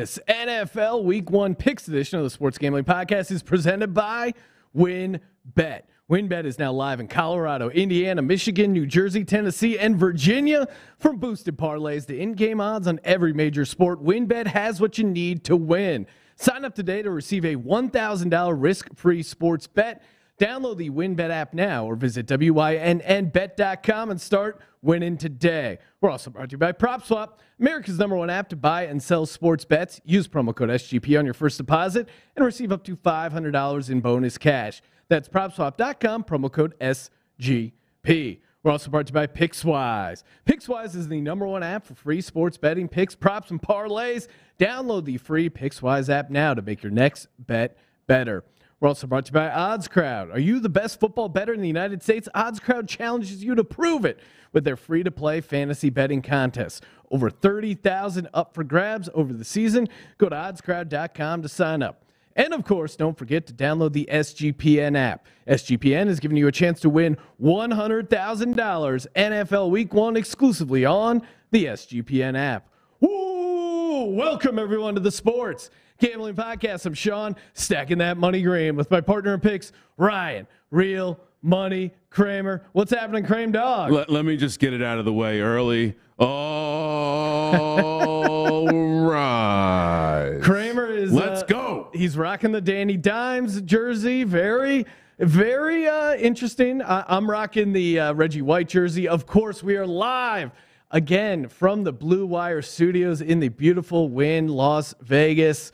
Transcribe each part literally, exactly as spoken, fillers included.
This N F L Week One Picks edition of the Sports Gambling Podcast is presented by WynnBET. WynnBET is now live in Colorado, Indiana, Michigan, New Jersey, Tennessee, and Virginia. From boosted parlays to in-game odds on every major sport, WynnBET has what you need to win. Sign up today to receive a one thousand dollars risk-free sports bet. Download the WynnBET app now or visit wynnbet dot com and start winning today. We're also brought to you by PropSwap, America's number one app to buy and sell sports bets. Use promo code S G P on your first deposit and receive up to five hundred dollars in bonus cash. That's PropSwap dot com, promo code S G P. We're also brought to you by PicksWise. PicksWise is the number one app for free sports betting, picks, props, and parlays. Download the free PicksWise app now to make your next bet better. We're also brought to you by Odds Crowd. Are you the best football bettor in the United States? Odds Crowd challenges you to prove it with their free-to-play fantasy betting contest. Over thirty thousand up for grabs over the season. Go to odds crowd dot com to sign up. And, of course, don't forget to download the S G P N app. S G P N is giving you a chance to win one hundred thousand dollars N F L Week one exclusively on the S G P N app. Woo! Welcome, everyone, to the Sports Gambling Podcast. I'm Sean, stacking that money green with my partner in picks, Ryan, Real Money Kramer. What's happening, Crame Dog? Let, let me just get it out of the way early. All right. Kramer is... Let's uh, go. He's rocking the Danny Dimes jersey. Very, very uh, interesting. I- I'm rocking the uh, Reggie White jersey. Of course, we are live again from the Blue Wire Studios in the beautiful Wynn, Las Vegas,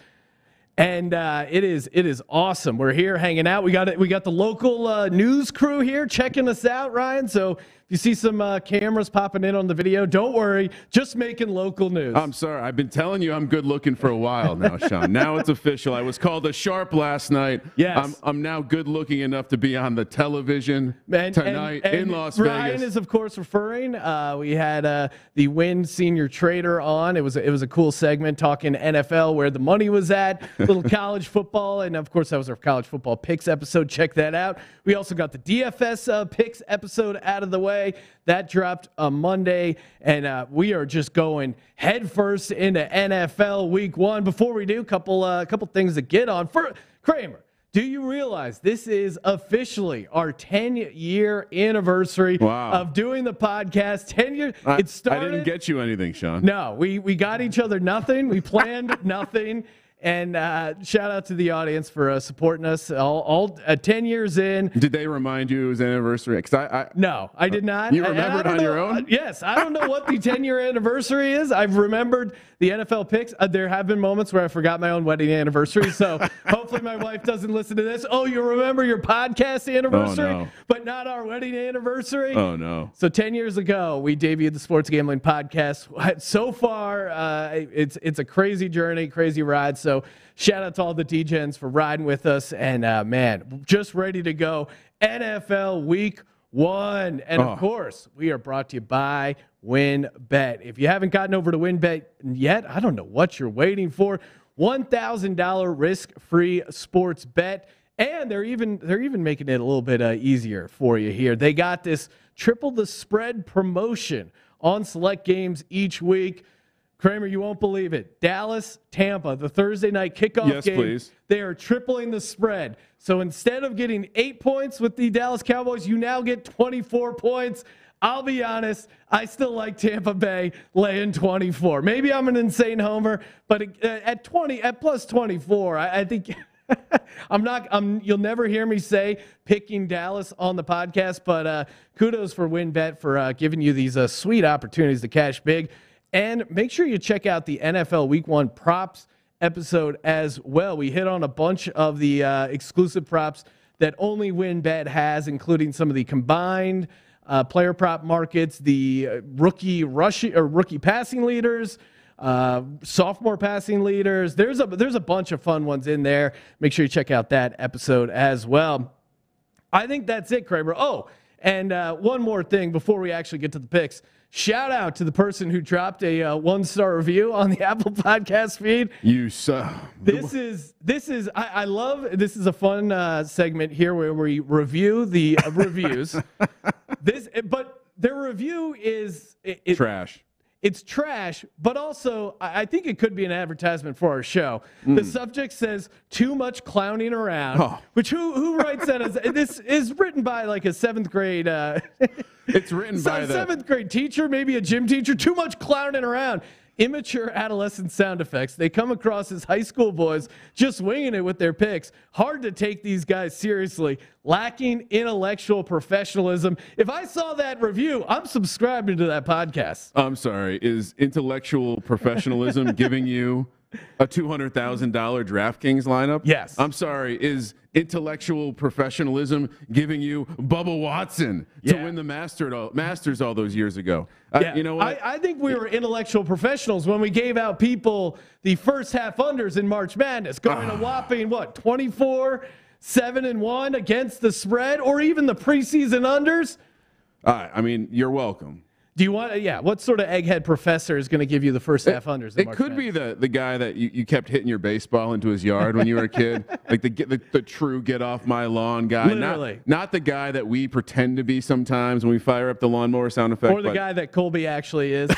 and uh, it is it is awesome. We're here hanging out. We got it. We got the local uh, news crew here checking us out, Ryan. So if you see some uh, cameras popping in on the video, don't worry. Just making local news. I'm sorry. I've been telling you I'm good looking for a while now, Sean. Now it's official. I was called a sharp last night. Yes. I'm, I'm now good looking enough to be on the television and, tonight and, and in Las Ryan Vegas. Ryan is, of course, referring. Uh, we had uh, the Wynn Senior Trader on. It was, a, it was a cool segment talking N F L, where the money was at, little college football. And, of course, that was our college football picks episode. Check that out. We also got the D F S uh, picks episode out of the way. That dropped on Monday, and uh, we are just going headfirst into N F L Week One. Before we do, a couple, uh, couple things to get on. For Kramer, do you realize this is officially our ten-year anniversary wow. of doing the podcast? ten years. I, it started. I didn't get you anything, Sean. No, we we got each other nothing. We planned nothing. And uh, shout out to the audience for uh, supporting us all, all uh, ten years in. Did they remind you it was anniversary? Cause I, I, no, I did not. You remembered on know, your own? Uh, yes. I don't know what the ten-year anniversary is. I've remembered the N F L picks. Uh, there have been moments where I forgot my own wedding anniversary. So hopefully my wife doesn't listen to this. Oh, you remember your podcast anniversary, oh, no. but not our wedding anniversary? Oh, no. So ten years ago, we debuted the Sports Gambling Podcast. So far, uh, it's, it's a crazy journey, crazy ride. So So shout out to all the D-Gens for riding with us. And, uh, man, just ready to go. N F L Week One. And, oh. of course, we are brought to you by WynnBET. If you haven't gotten over to WynnBET yet, I don't know what you're waiting for. one thousand dollars risk-free sports bet. And they're even they're even making it a little bit uh, easier for you here. They got this triple the spread promotion on select games each week. Kramer, you won't believe it. Dallas, Tampa, the Thursday night kickoff yes, game. Please. They are tripling the spread. So instead of getting eight points with the Dallas Cowboys, you now get twenty-four points. I'll be honest, I still like Tampa Bay laying twenty-four. Maybe I'm an insane homer, but at twenty, at plus twenty-four, I, I think I'm not. I'm. You'll never hear me say picking Dallas on the podcast. But uh, kudos for WynnBET for uh, giving you these uh, sweet opportunities to cash big. And make sure you check out the N F L Week One props episode as well. We hit on a bunch of the uh, exclusive props that only WynnBET has, including some of the combined uh, player prop markets, the rookie rushing or rookie passing leaders, uh, sophomore passing leaders. There's a there's a bunch of fun ones in there. Make sure you check out that episode as well. I think that's it, Kramer. Oh, and uh, one more thing before we actually get to the picks. Shout out to the person who dropped a uh, one-star review on the Apple Podcast feed. You suck. This is this is I, I love this is a fun uh, segment here where we review the uh, reviews. This, but their review is it, it, trash. It's trash, but also I think it could be an advertisement for our show. Mm. The subject says too much clowning around, oh. which who who writes that? As this is written by like a seventh grade. Uh, it's written by a seventh grade teacher, maybe a gym teacher. Too much clowning around. Immature adolescent sound effects. They come across as high school boys just winging it with their picks. Hard to take these guys seriously. Lacking intellectual professionalism. If I saw that review, I'm subscribing to that podcast. I'm sorry. Is intellectual professionalism giving you a two hundred thousand dollars DraftKings lineup? Yes. I'm sorry. Is intellectual professionalism giving you Bubba Watson yeah. to win the master all, Masters all those years ago? Yeah. I, you know what? I, I think we were intellectual professionals when we gave out people the first half unders in March Madness, going ah. a whopping, what, twenty-four, seven and one against the spread or even the preseason unders? Uh, I mean, you're welcome. Do you want? Yeah. What sort of egghead professor is going to give you the first half unders? It could be the the guy that you, you kept hitting your baseball into his yard when you were a kid, like the, the the true get off my lawn guy. Literally, not, not the guy that we pretend to be sometimes when we fire up the lawnmower sound effect, or the but. guy that Colby actually is.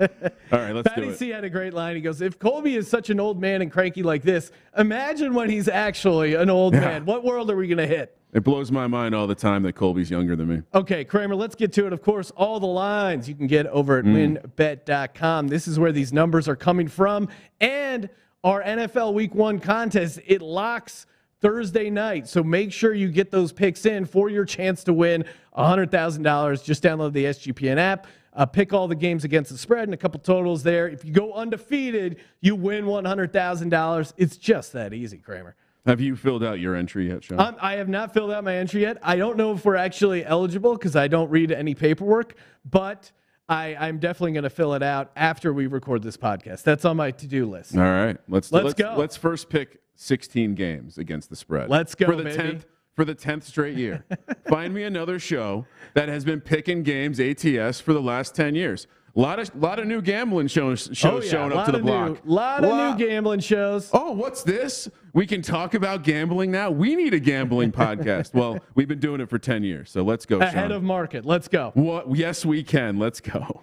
All right, let's Patty do it. C had a great line. He goes, if Colby is such an old man and cranky like this, imagine when he's actually an old yeah. man. What world are we going to hit? It blows my mind all the time that Colby's younger than me. Okay, Kramer, let's get to it. Of course, all the lines you can get over at mm. wynn bet dot com. This is where these numbers are coming from. And our N F L Week one contest, it locks Thursday night. So make sure you get those picks in for your chance to win one hundred thousand dollars. Just download the S G P N app. Uh, pick all the games against the spread and a couple totals there. If you go undefeated, you win one hundred thousand dollars. It's just that easy, Kramer. Have you filled out your entry yet, Sean? Um, I have not filled out my entry yet. I don't know if we're actually eligible because I don't read any paperwork, but I, I'm definitely going to fill it out after we record this podcast. That's on my to-do list. All right. Let's, let's, let's go. Let's first pick sixteen games against the spread. Let's go, for the baby. tenth For the tenth straight year. Find me another show that has been picking games A T S for the last ten years. A lot of, lot of new gambling shows, shows oh, yeah. showing up to the block. A lot of lot. new gambling shows. Oh, what's this? We can talk about gambling now. We need a gambling podcast. Well, we've been doing it for ten years, so let's go, Sean. Ahead of market. Let's go. What? Yes, we can. Let's go.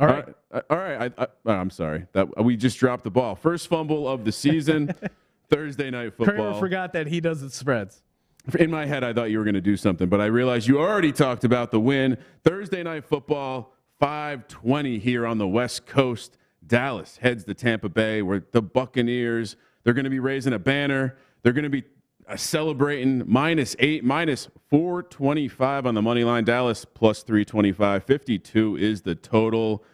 All right. All right. I, I, I'm sorry. That, we just dropped the ball. First fumble of the season. Thursday night football. Kramer forgot that he doesn't spreads. In my head, I thought you were going to do something, but I realized you already talked about the win. Thursday night football, five twenty here on the West Coast. Dallas heads to Tampa Bay, where the Buccaneers, they're going to be raising a banner. They're going to be celebrating minus eight, minus four twenty-five on the money line. Dallas plus three twenty-five. fifty-two is the total.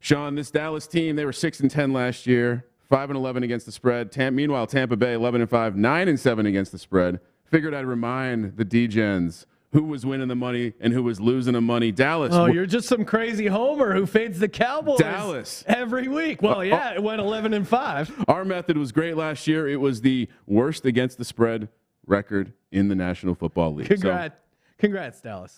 Sean, this Dallas team, they were six and ten last year. five and eleven against the spread. Tam- meanwhile, Tampa Bay eleven and five, nine and seven against the spread. Figured I'd remind the D-Gens who was winning the money and who was losing the money. Dallas. Oh, you're just some crazy homer who fades the Cowboys Dallas. every week. Well, yeah, it went eleven and five. Our method was great last year. It was the worst against the spread record in the National Football League. Congrats, so, congrats Dallas.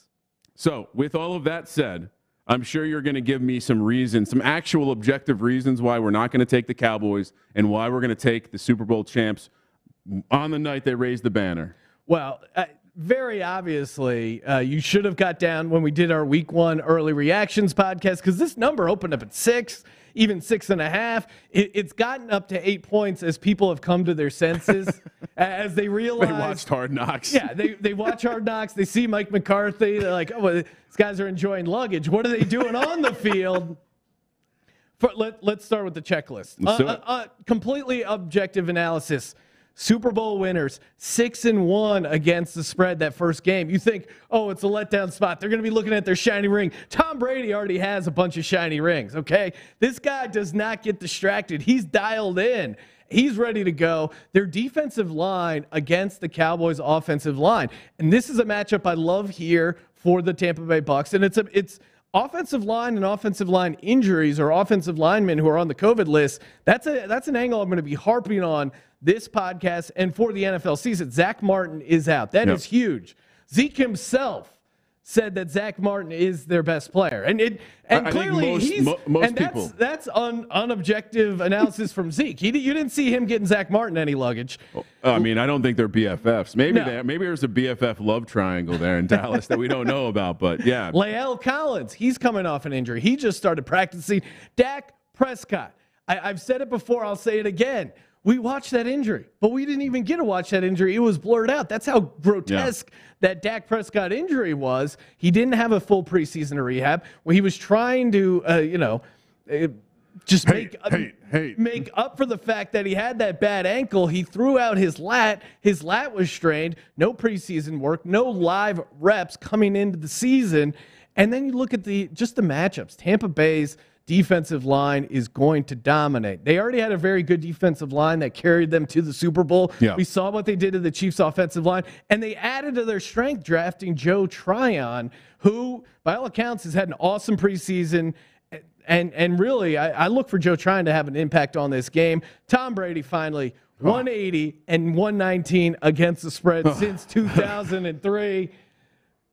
So, with all of that said, I'm sure you're going to give me some reasons, some actual objective reasons why we're not going to take the Cowboys and why we're going to take the Super Bowl champs on the night they raised the banner. Well, uh, very obviously, uh, you should have got down when we did our week one early reactions podcast because this number opened up at six, even six and a half. It, it's gotten up to eight points as people have come to their senses, as they realize. They watched Hard Knocks. Yeah, they, they watch Hard Knocks. They see Mike McCarthy. They're like, oh, well, these guys are enjoying luggage. What are they doing on the field? For, let, let's start with the checklist. Uh, uh, uh, completely objective analysis. Super Bowl winners, six and one against the spread that first game. You think, oh, it's a letdown spot. They're going to be looking at their shiny ring. Tom Brady already has a bunch of shiny rings, okay? This guy does not get distracted. He's dialed in. He's ready to go. Their defensive line against the Cowboys' offensive line. And this is a matchup I love here for the Tampa Bay Bucs. And it's a, it's offensive line and offensive line injuries or offensive linemen who are on the COVID list. That's a that's an angle I'm going to be harping on this podcast and for the N F L season. Zach Martin is out. That yep. is huge. Zeke himself said that Zach Martin is their best player. And it and I clearly most, he's mo- most and that's people. that's un unobjective analysis from Zeke. He, you didn't see him getting Zach Martin any luggage. Well, I mean, I don't think they're B F Fs. Maybe no. they, maybe there's a B F F love triangle there in Dallas that we don't know about, but yeah. Lael Collins, he's coming off an injury. He just started practicing. Dak Prescott. I, I've said it before, I'll say it again. We watched that injury, but we didn't even get to watch that injury. It was blurred out. That's how grotesque yeah. that Dak Prescott injury was. He didn't have a full preseason to rehab. Well, he was trying to, uh, you know, just hate, make, hate, hate. make up for the fact that he had that bad ankle. He threw out his lat. His lat was strained. No preseason work, no live reps coming into the season. And then you look at the just the matchups. Tampa Bay's defensive line is going to dominate. They already had a very good defensive line that carried them to the Super Bowl. Yeah. We saw what they did to the Chiefs' offensive line, and they added to their strength drafting Joe Tryon, who, by all accounts, has had an awesome preseason. And and really, I, I look for Joe Tryon to have an impact on this game. Tom Brady finally oh. one eighty and one nineteen against the spread oh. since two thousand three.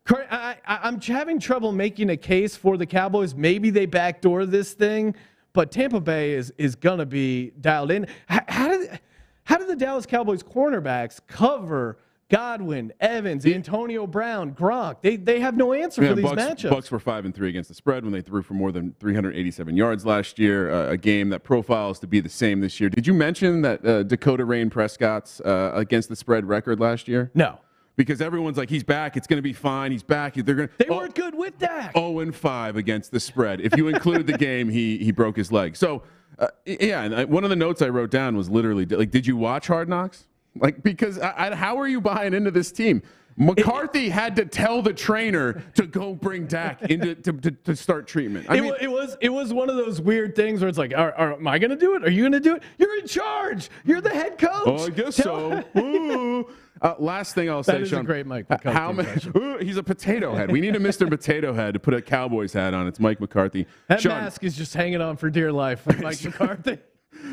I, I, I'm having trouble making a case for the Cowboys. Maybe they backdoor this thing, but Tampa Bay is is gonna be dialed in. How, how did how did the Dallas Cowboys cornerbacks cover Godwin, Evans, the, Antonio Brown, Gronk? They they have no answer yeah, for these Bucks, matchups. Bucks were five and three against the spread when they threw for more than three hundred eighty-seven yards last year. Uh, a game that profiles to be the same this year. Did you mention that uh, Dakota Rain Prescott's uh, against the spread record last year? No. Because everyone's like, he's back. It's going to be fine. He's back. They're gonna, they oh, weren't good with Dak. oh and five against the spread. If you include the game, he he broke his leg. So, uh, yeah, and I, one of the notes I wrote down was literally, like, did you watch Hard Knocks? Like, because I, I, how are you buying into this team? McCarthy it, had to tell the trainer to go bring Dak into to, to, to start treatment. I it, mean, it was it was one of those weird things where it's like, are, are, am I going to do it? Are you going to do it? You're in charge. You're the head coach. Oh, I guess tell so. Ooh. Uh, last thing I'll that say, is Sean. A great Mike how many, ooh, he's a potato head. We need a Mister Potato Head to put a Cowboys hat on. It's Mike McCarthy. That Sean, mask is just hanging on for dear life with Mike McCarthy.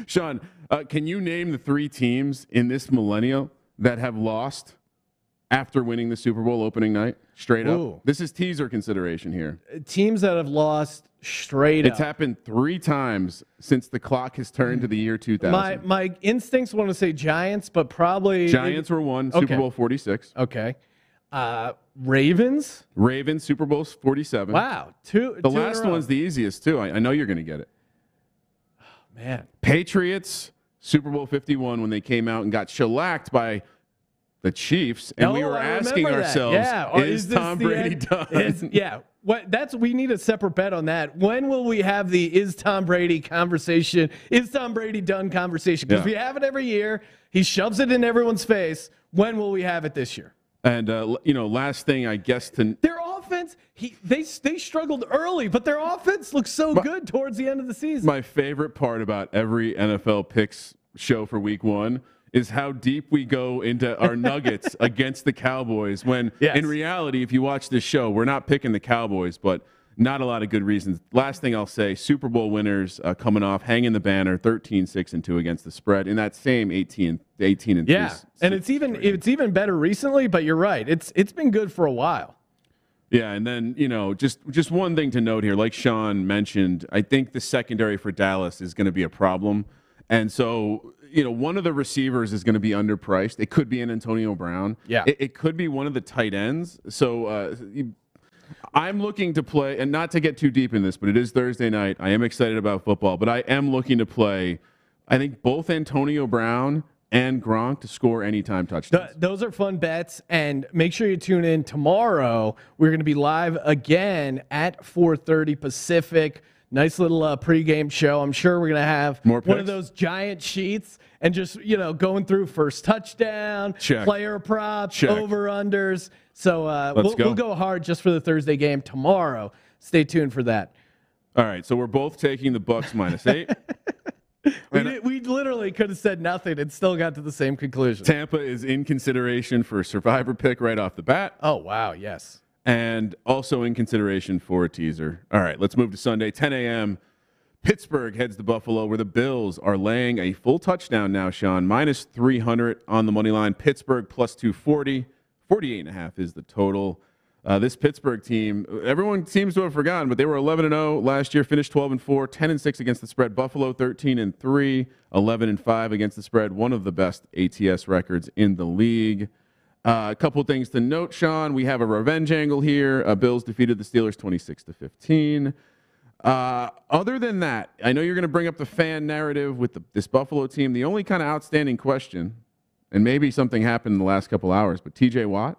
Sean, uh, can you name the three teams in this millennial that have lost after winning the Super Bowl opening night, straight up? Ooh. This is teaser consideration here. Teams that have lost straight up. It's happened three times since the clock has turned to the year two thousand. My my instincts want to say Giants, but probably Giants were one, okay. Super Bowl forty-six. Okay. Uh, Ravens? Ravens, Super Bowl forty-seven. Wow. Two. The two last one's the easiest, too. I, I know you're going to get it. Oh, man. Patriots, Super Bowl fifty-one, when they came out and got shellacked by the Chiefs, and oh, we were asking that. ourselves, yeah. is, is Tom Brady end? done? Is, yeah, what, that's we need a separate bet on that. When will we have the is Tom Brady conversation, is Tom Brady done conversation? Because yeah. we have it every year. He shoves it in everyone's face. When will we have it this year? And, uh, you know, last thing, I guess, to – their offense, he, they, they struggled early, but their offense looks so my, good towards the end of the season. My favorite part about every N F L picks show for week one is how deep we go into our nuggets against the Cowboys when, yes. in reality, if you watch this show, we're not picking the Cowboys, but not a lot of good reasons. Last thing I'll say, Super Bowl winners uh, coming off, hanging the banner, thirteen six and two against the spread, in that same eighteen and three. Yeah, and it's even, it's even better recently, but you're right. It's It's been good for a while. Yeah, and then, you know, just just one thing to note here. Like Sean mentioned, I think the secondary for Dallas is going to be a problem. And so, you know, one of the receivers is going to be underpriced. It could be an Antonio Brown. Yeah. It, it could be one of the tight ends. So uh, I'm looking to play, and not to get too deep in this, but it is Thursday night. I am excited about football, but I am looking to play, I think, both Antonio Brown and Gronk to score anytime touchdowns. Th- those are fun bets, and make sure you tune in tomorrow. We're going to be live again at four thirty Pacific. Nice little uh, pregame show. I'm sure we're going to have More one of those giant sheets and just, you know, going through first touchdown, Check. player props, Check. over-unders. So uh, we'll go. we'll go hard just for the Thursday game tomorrow. Stay tuned for that. All right, so we're both taking the Bucks minus eight. We, did, we literally could have said nothing and still got to the same conclusion. Tampa is in consideration for a survivor pick right off the bat. Oh, wow, yes. And also in consideration for a teaser. All right, let's move to Sunday, ten a.m. Pittsburgh heads to Buffalo, where the Bills are laying a full touchdown now, Sean. Minus three hundred on the money line. Pittsburgh plus two forty. forty-eight and a half is the total. Uh, this Pittsburgh team, everyone seems to have forgotten, but they were eleven and oh last year, finished twelve and four, ten and six against the spread. Buffalo thirteen and three, eleven and five against the spread. One of the best A T S records in the league. Uh, a couple things to note, Sean. We have a revenge angle here. Uh, Bills defeated the Steelers twenty-six to fifteen. Uh, other than that, I know you're going to bring up the fan narrative with the, this Buffalo team. The only kind of outstanding question, and maybe something happened in the last couple hours, but T J Watt.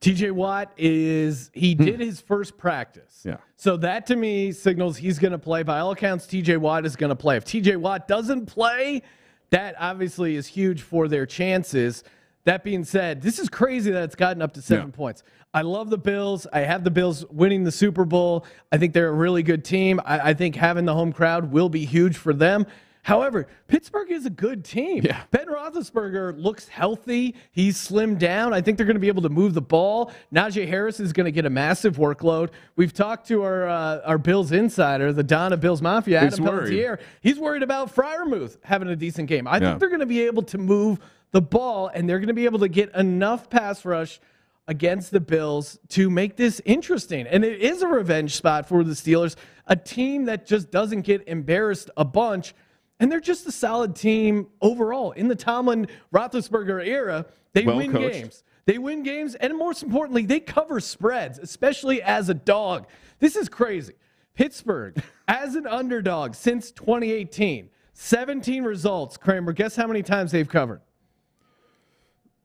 T J Watt is, he did his first practice. Yeah. So that to me signals he's going to play. By all accounts, T J Watt is going to play. If T J Watt doesn't play, that obviously is huge for their chances. That being said, this is crazy that it's gotten up to seven yeah. points. I love the Bills. I have the Bills winning the Super Bowl. I think they're a really good team. I, I think having the home crowd will be huge for them. However, Pittsburgh is a good team. Yeah. Ben Roethlisberger looks healthy. He's slimmed down. I think they're going to be able to move the ball. Najee Harris is going to get a massive workload. We've talked to our uh, our Bills insider, the Don of Bills Mafia, Adam he's Pelletier. Worried. He's worried about Freiermuth having a decent game. I yeah. think they're going to be able to move the ball, and they're going to be able to get enough pass rush against the Bills to make this interesting. And it is a revenge spot for the Steelers, a team that just doesn't get embarrassed a bunch. And they're just a solid team overall. In the Tomlin Roethlisberger era, they well win coached. games. They win games, and most importantly, they cover spreads, especially as a dog. This is crazy. Pittsburgh, as an underdog since twenty eighteen, seventeen results. Kramer, guess how many times they've covered?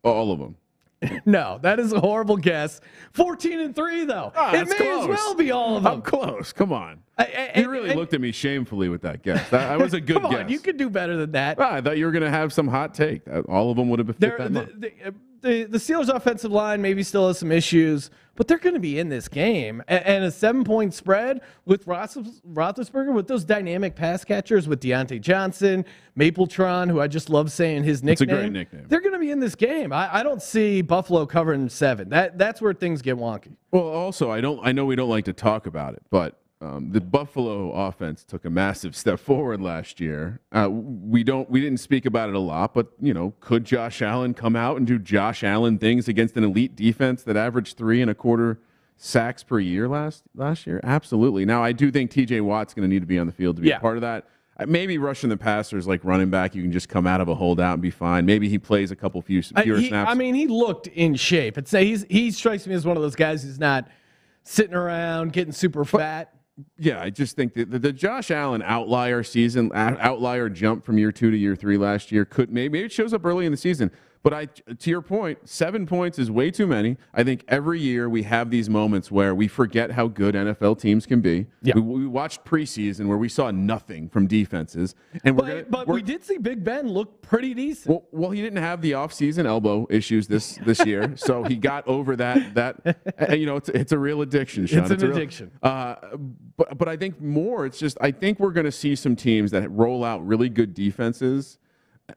All of them. No, that is a horrible guess. fourteen and three, though. Oh, it may close. as well be all of them. I'm close. Come on. I, I, you really I, looked at me shamefully with that guess. That I was a good come on, guess. You could do better than that. Ah, I thought you were going to have some hot take. All of them would have been fit that the, the, the, the Steelers' offensive line maybe still has some issues, but they're going to be in this game. And, and a seven-point spread with Roethlisberger, with those dynamic pass catchers, with Deontay Johnson, Mapletron, who I just love saying his nickname. It's a great nickname. They're going to be in this game. I, I don't see Buffalo covering seven. That that's where things get wonky. Well, also, I don't. I know we don't like to talk about it, but. Um, the Buffalo offense took a massive step forward last year. Uh, we don't, we didn't speak about it a lot, but you know, could Josh Allen come out and do Josh Allen things against an elite defense that averaged three and a quarter sacks per year last last year? Absolutely. Now, I do think T J Watt's going to need to be on the field to be yeah. a part of that. Maybe rushing the passers like running back, you can just come out of a holdout and be fine. Maybe he plays a couple few fewer I, he, snaps. I mean, he looked in shape. It's he's he strikes me as one of those guys who's not sitting around getting super but, fat. Yeah, I just think that the Josh Allen outlier season, outlier jump from year two to year three last year could maybe it shows up early in the season. But I, to your point, seven points is way too many. I think every year we have these moments where we forget how good N F L teams can be. Yeah. We, we watched preseason where we saw nothing from defenses, and we're but, gonna, but we're, we did see Big Ben look pretty decent. Well, well, he didn't have the offseason elbow issues this this year, so he got over that. That and, you know, it's it's a real addiction, Sean. It's, it's an real, addiction. Uh, but but I think more, it's just I think we're going to see some teams that roll out really good defenses.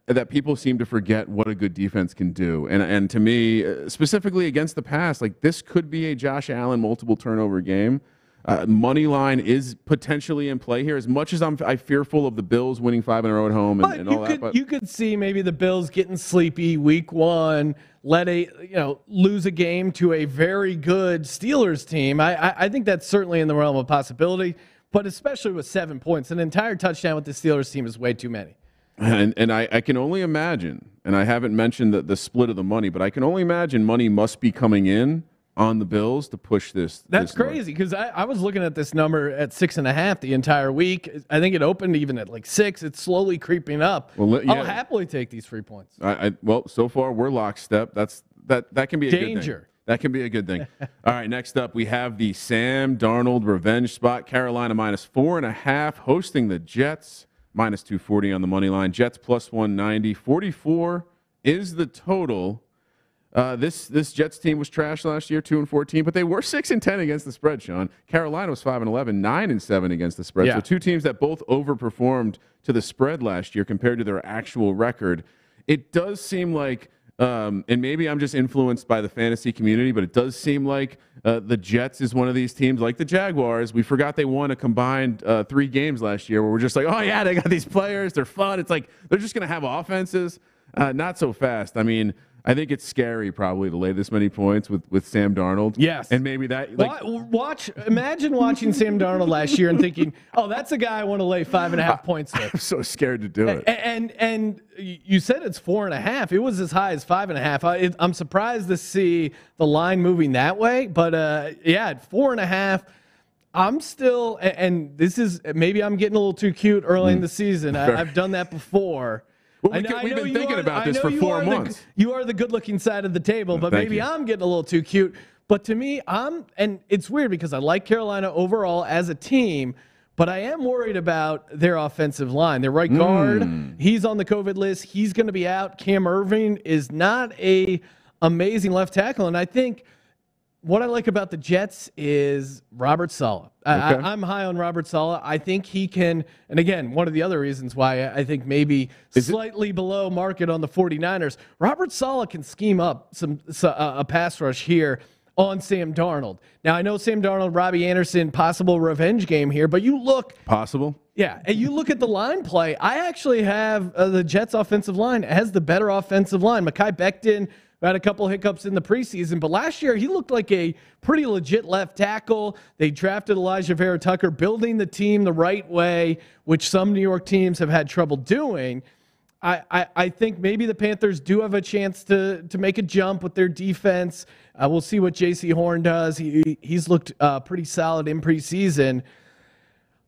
That people seem to forget what a good defense can do. And and to me, uh, specifically against the pass, like this could be a Josh Allen multiple turnover game. Uh, money line is potentially in play here. As much as I'm I fearful of the Bills winning five in a row at home and, and all could, that. But you could see maybe the Bills getting sleepy week one, let a you know lose a game to a very good Steelers team. I I, I think that's certainly in the realm of possibility, but especially with seven points. An entire touchdown with the Steelers team is way too many. And and I, I can only imagine, and I haven't mentioned the, the split of the money, but I can only imagine money must be coming in on the Bills to push this. That's this crazy because I, I was looking at this number at six and a half the entire week. I think it opened even at like six. It's slowly creeping up. Well, yeah. I'll happily take these three points. I, I, well, so far we're lockstep. That's that that can be a danger. Good thing. That can be a good thing. All right, next up we have the Sam Darnold revenge spot. Carolina minus four and a half hosting the Jets. Minus two forty on the money line. Jets plus one ninety. forty-four is the total. Uh, this this Jets team was trash last year, two and fourteen, but they were six and ten against the spread, Sean. Carolina was five and eleven, nine and seven against the spread. Yeah. So two teams that both overperformed to the spread last year compared to their actual record. It does seem like, um, and maybe I'm just influenced by the fantasy community, but it does seem like uh, the Jets is one of these teams, like the Jaguars. We forgot they won a combined uh, three games last year where we're just like, oh, yeah, they got these players. They're fun. It's like they're just going to have offenses. Uh, not so fast. I mean, I think it's scary probably to lay this many points with, with Sam Darnold. Yes. And maybe that. Like, Watch. Imagine watching Sam Darnold last year and thinking, oh, that's a guy I want to lay five and a half points with. I'm so scared to do it. And, and, and you said it's four and a half. It was as high as five and a half. I, it, I'm surprised to see the line moving that way. But, uh, yeah, at four and a half. I'm still, and this is, maybe I'm getting a little too cute early mm. in the season. I, I've done that before. Well, we I, can, I we've been thinking are, about this for four months. The, you are the good-looking side of the table, well, but maybe you. I'm getting a little too cute. But to me, I'm, and it's weird because I like Carolina overall as a team, but I am worried about their offensive line. Their right guard, mm. he's on the COVID list. He's going to be out. Cam Irving is not a amazing left tackle, and I think what I like about the Jets is Robert Saleh. Okay. I, I'm high on Robert Saleh. I think he can, and again, one of the other reasons why I think maybe is slightly it? below market on the 49ers, Robert Saleh can scheme up some uh, a pass rush here on Sam Darnold. Now, I know Sam Darnold, Robbie Anderson, possible revenge game here, but you look. Possible? Yeah, and you look at the line play. I actually have uh, the Jets' offensive line as the better offensive line. Mekhi Becton had a couple hiccups in the preseason, but last year he looked like a pretty legit left tackle. They drafted Elijah Vera Tucker, building the team the right way, which some New York teams have had trouble doing. I, I, I think maybe the Panthers do have a chance to to make a jump with their defense. Uh, we'll see what J C Horn does. He he's looked uh, pretty solid in preseason.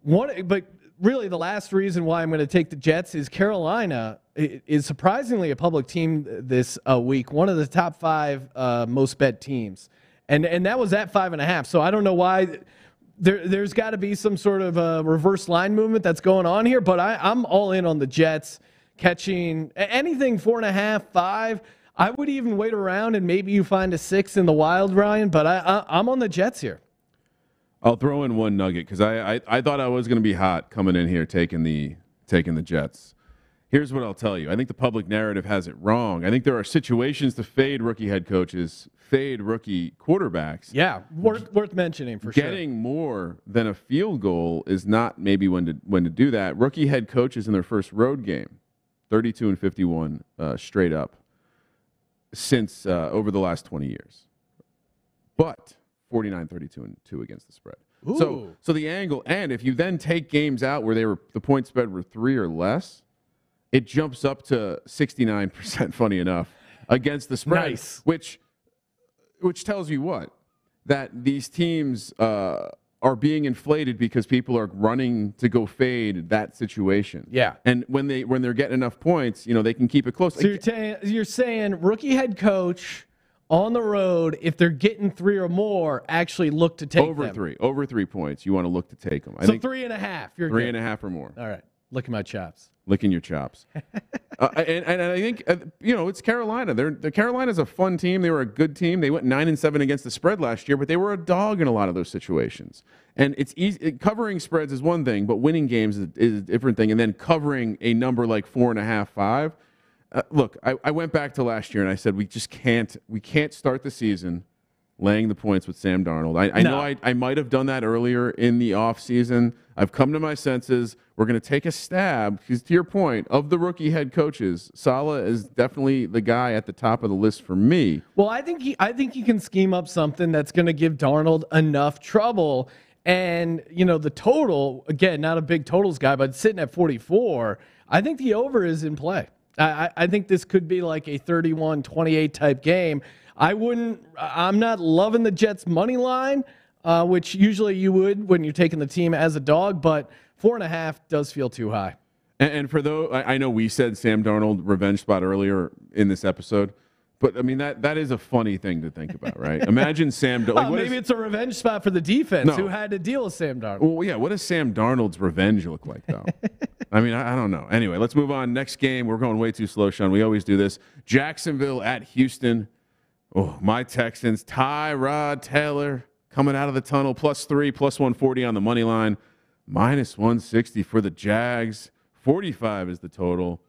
One, but really the last reason why I'm going to take the Jets is Carolina is surprisingly a public team this uh, week, one of the top five uh, most bet teams, and and that was at five and a half. So I don't know why there there's got to be some sort of a reverse line movement that's going on here. But I, I'm all in on the Jets catching anything four and a half, five. I would even wait around and maybe you find a six in the wild, Ryan. But I, I I'm on the Jets here. I'll throw in one nugget because I, I I thought I was going to be hot coming in here taking the taking the Jets. Here's what I'll tell you. I think the public narrative has it wrong. I think there are situations to fade rookie head coaches, fade rookie quarterbacks. Yeah, worth, worth mentioning for sure. Getting more than a field goal is not maybe when to when to do that. Rookie head coaches in their first road game, thirty-two and fifty-one uh, straight up since uh, over the last twenty years. But forty-nine, thirty-two, and two against the spread. Ooh. So so the angle, and if you then take games out where they were the point spread were three or less, it jumps up to sixty-nine percent, funny enough, against the spread, nice. which which tells you what? That these teams uh, are being inflated because people are running to go fade that situation. Yeah. And when, they, when they're getting enough points, you know, they can keep it close. So you're, ta- you're saying rookie head coach on the road, if they're getting three or more, actually look to take over them. Three. Over three points, you want to look to take them. I so think three and a half. You're three good. and a half or more. All right. Licking my chops. Licking your chops. uh, and, and I think, uh, you know, it's Carolina. They're, they're Carolina's a fun team. They were a good team. They went nine and seven against the spread last year, but they were a dog in a lot of those situations. And it's easy. Covering spreads is one thing, but winning games is, is a different thing. And then covering a number like four and a half, five. Uh, look, I, I went back to last year and I said, we just can't, we can't start the season laying the points with Sam Darnold. I, I no. know I, I might have done that earlier in the offseason. I've come to my senses. We're going to take a stab, because to your point, of the rookie head coaches, Saleh is definitely the guy at the top of the list for me. Well, I think he, I think he can scheme up something that's going to give Darnold enough trouble. And, you know, the total, again, not a big totals guy, but sitting at forty-four, I think the over is in play. I, I think this could be like a thirty-one twenty-eight type game. I wouldn't, I'm not loving the Jets money line, uh, which usually you would when you're taking the team as a dog, but four and a half does feel too high. And, and for those, I, I know we said Sam Darnold revenge spot earlier in this episode, but I mean, that, that is a funny thing to think about, right? Imagine Sam Darnold. Like, oh, maybe is, it's a revenge spot for the defense no. who had to deal with Sam Darnold. Well, yeah. What does Sam Darnold's revenge look like though? I mean, I, I don't know. Anyway, let's move on. Next game. We're going way too slow, Sean. We always do this. Jacksonville at Houston. Oh, my Texans. Tyrod Taylor coming out of the tunnel. Plus three, plus one forty on the money line. Minus one sixty for the Jags. forty-five is the total.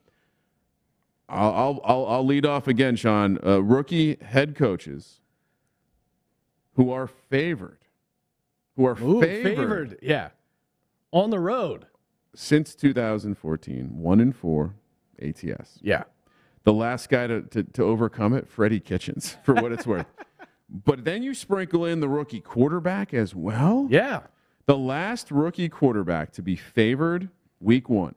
I'll I'll, I'll, I'll lead off again, Sean. Uh, rookie head coaches who are favored. Who are Ooh, favored. favored. Yeah. On the road. Since two thousand fourteen, one and four A T S. Yeah. The last guy to, to, to overcome it, Freddie Kitchens, for what it's worth. But then you sprinkle in the rookie quarterback as well. Yeah. The last rookie quarterback to be favored week one,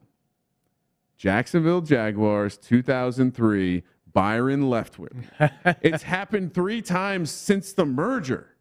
Jacksonville Jaguars, two thousand three, Byron Leftwich. It's happened three times since the merger.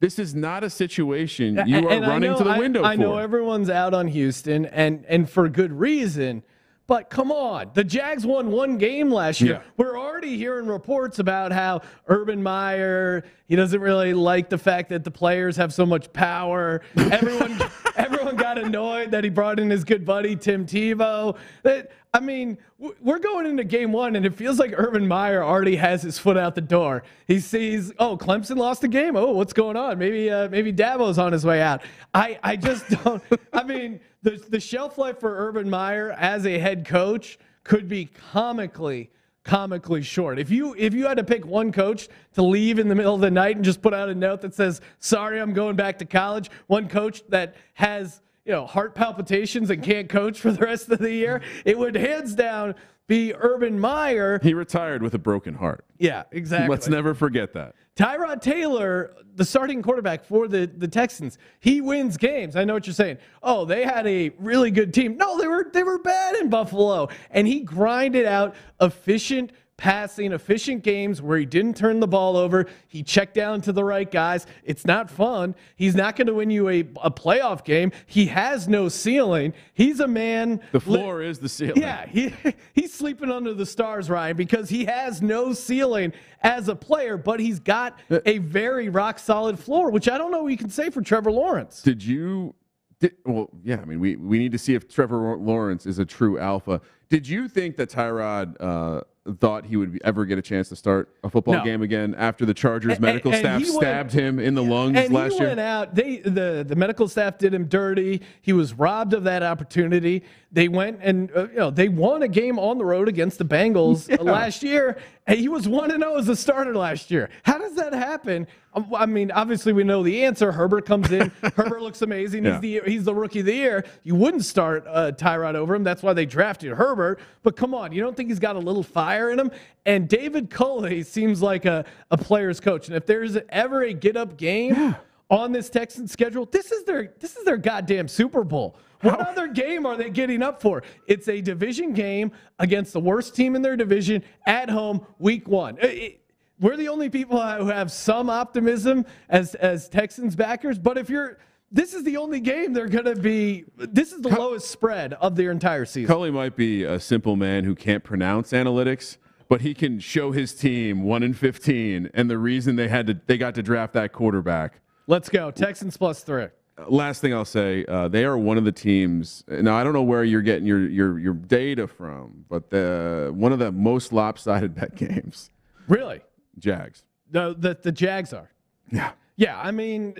This is not a situation you are and running know, to the window I, I for. I know everyone's out on Houston, and, and for good reason. But come on, the Jags won one game last year. Yeah. We're already hearing reports about how Urban Meyer, he doesn't really like the fact that the players have so much power. Everyone everyone got annoyed that he brought in his good buddy, Tim Tebow. That, I mean, we're going into game one, and it feels like Urban Meyer already has his foot out the door. He sees, oh, Clemson lost the game. Oh, what's going on? Maybe uh, maybe Dabo's on his way out. I, I just don't. I mean, the, the shelf life for Urban Meyer as a head coach could be comically, comically short. If you if you had to pick one coach to leave in the middle of the night and just put out a note that says, sorry, I'm going back to college, one coach that has – you know, heart palpitations and can't coach for the rest of the year, it would hands down be Urban Meyer. He retired with a broken heart. Yeah, exactly. Let's never forget that. Tyrod Taylor, the starting quarterback for the, the Texans, he wins games. I know what you're saying. Oh, they had a really good team. No, they were, they were bad in Buffalo. And he grinded out efficient passing, efficient games where he didn't turn the ball over. He checked down to the right guys. It's not fun. He's not going to win you a, a playoff game. He has no ceiling. He's a man. The floor li- is the ceiling. Yeah. He, he's sleeping under the stars, Ryan, because he has no ceiling as a player, but he's got a very rock solid floor, which I don't know what you can say for Trevor Lawrence. Did you, did, well, yeah, I mean, we, we need to see if Trevor Lawrence is a true alpha. Did you think that Tyrod, uh, thought he would ever get a chance to start a football no. game again after the Chargers and, medical and, and staff stabbed went, him in the lungs and last he year? Went out. They the the medical staff did him dirty. He was robbed of that opportunity. They went and uh, you know they won a game on the road against the Bengals yeah. last year, and he was one and zero as a starter last year. How does that happen? I mean, obviously we know the answer. Herbert comes in. Herbert looks amazing. Yeah. He's the he's the rookie of the year. You wouldn't start uh, Tyrod over him. That's why they drafted Herbert. But come on, you don't think he's got a little fire in him? And David Culley seems like a, a player's coach. And if there's ever a get up game yeah. on this Texans schedule, this is their this is their goddamn Super Bowl. What How? other game are they getting up for? It's a division game against the worst team in their division at home, week one. It, it, we're the only people who have some optimism as as Texans backers. But if you're This is the only game they're going to be. This is the lowest spread of their entire season. Culley might be a simple man who can't pronounce analytics, but he can show his team one and fifteen, and the reason they had to they got to draft that quarterback. Let's go Texans plus three. Last thing I'll say, uh, they are one of the teams. Now I don't know where you're getting your your your data from, but the one of the most lopsided bet games. Really, Jags. No, the the Jags are. Yeah. Yeah, I mean.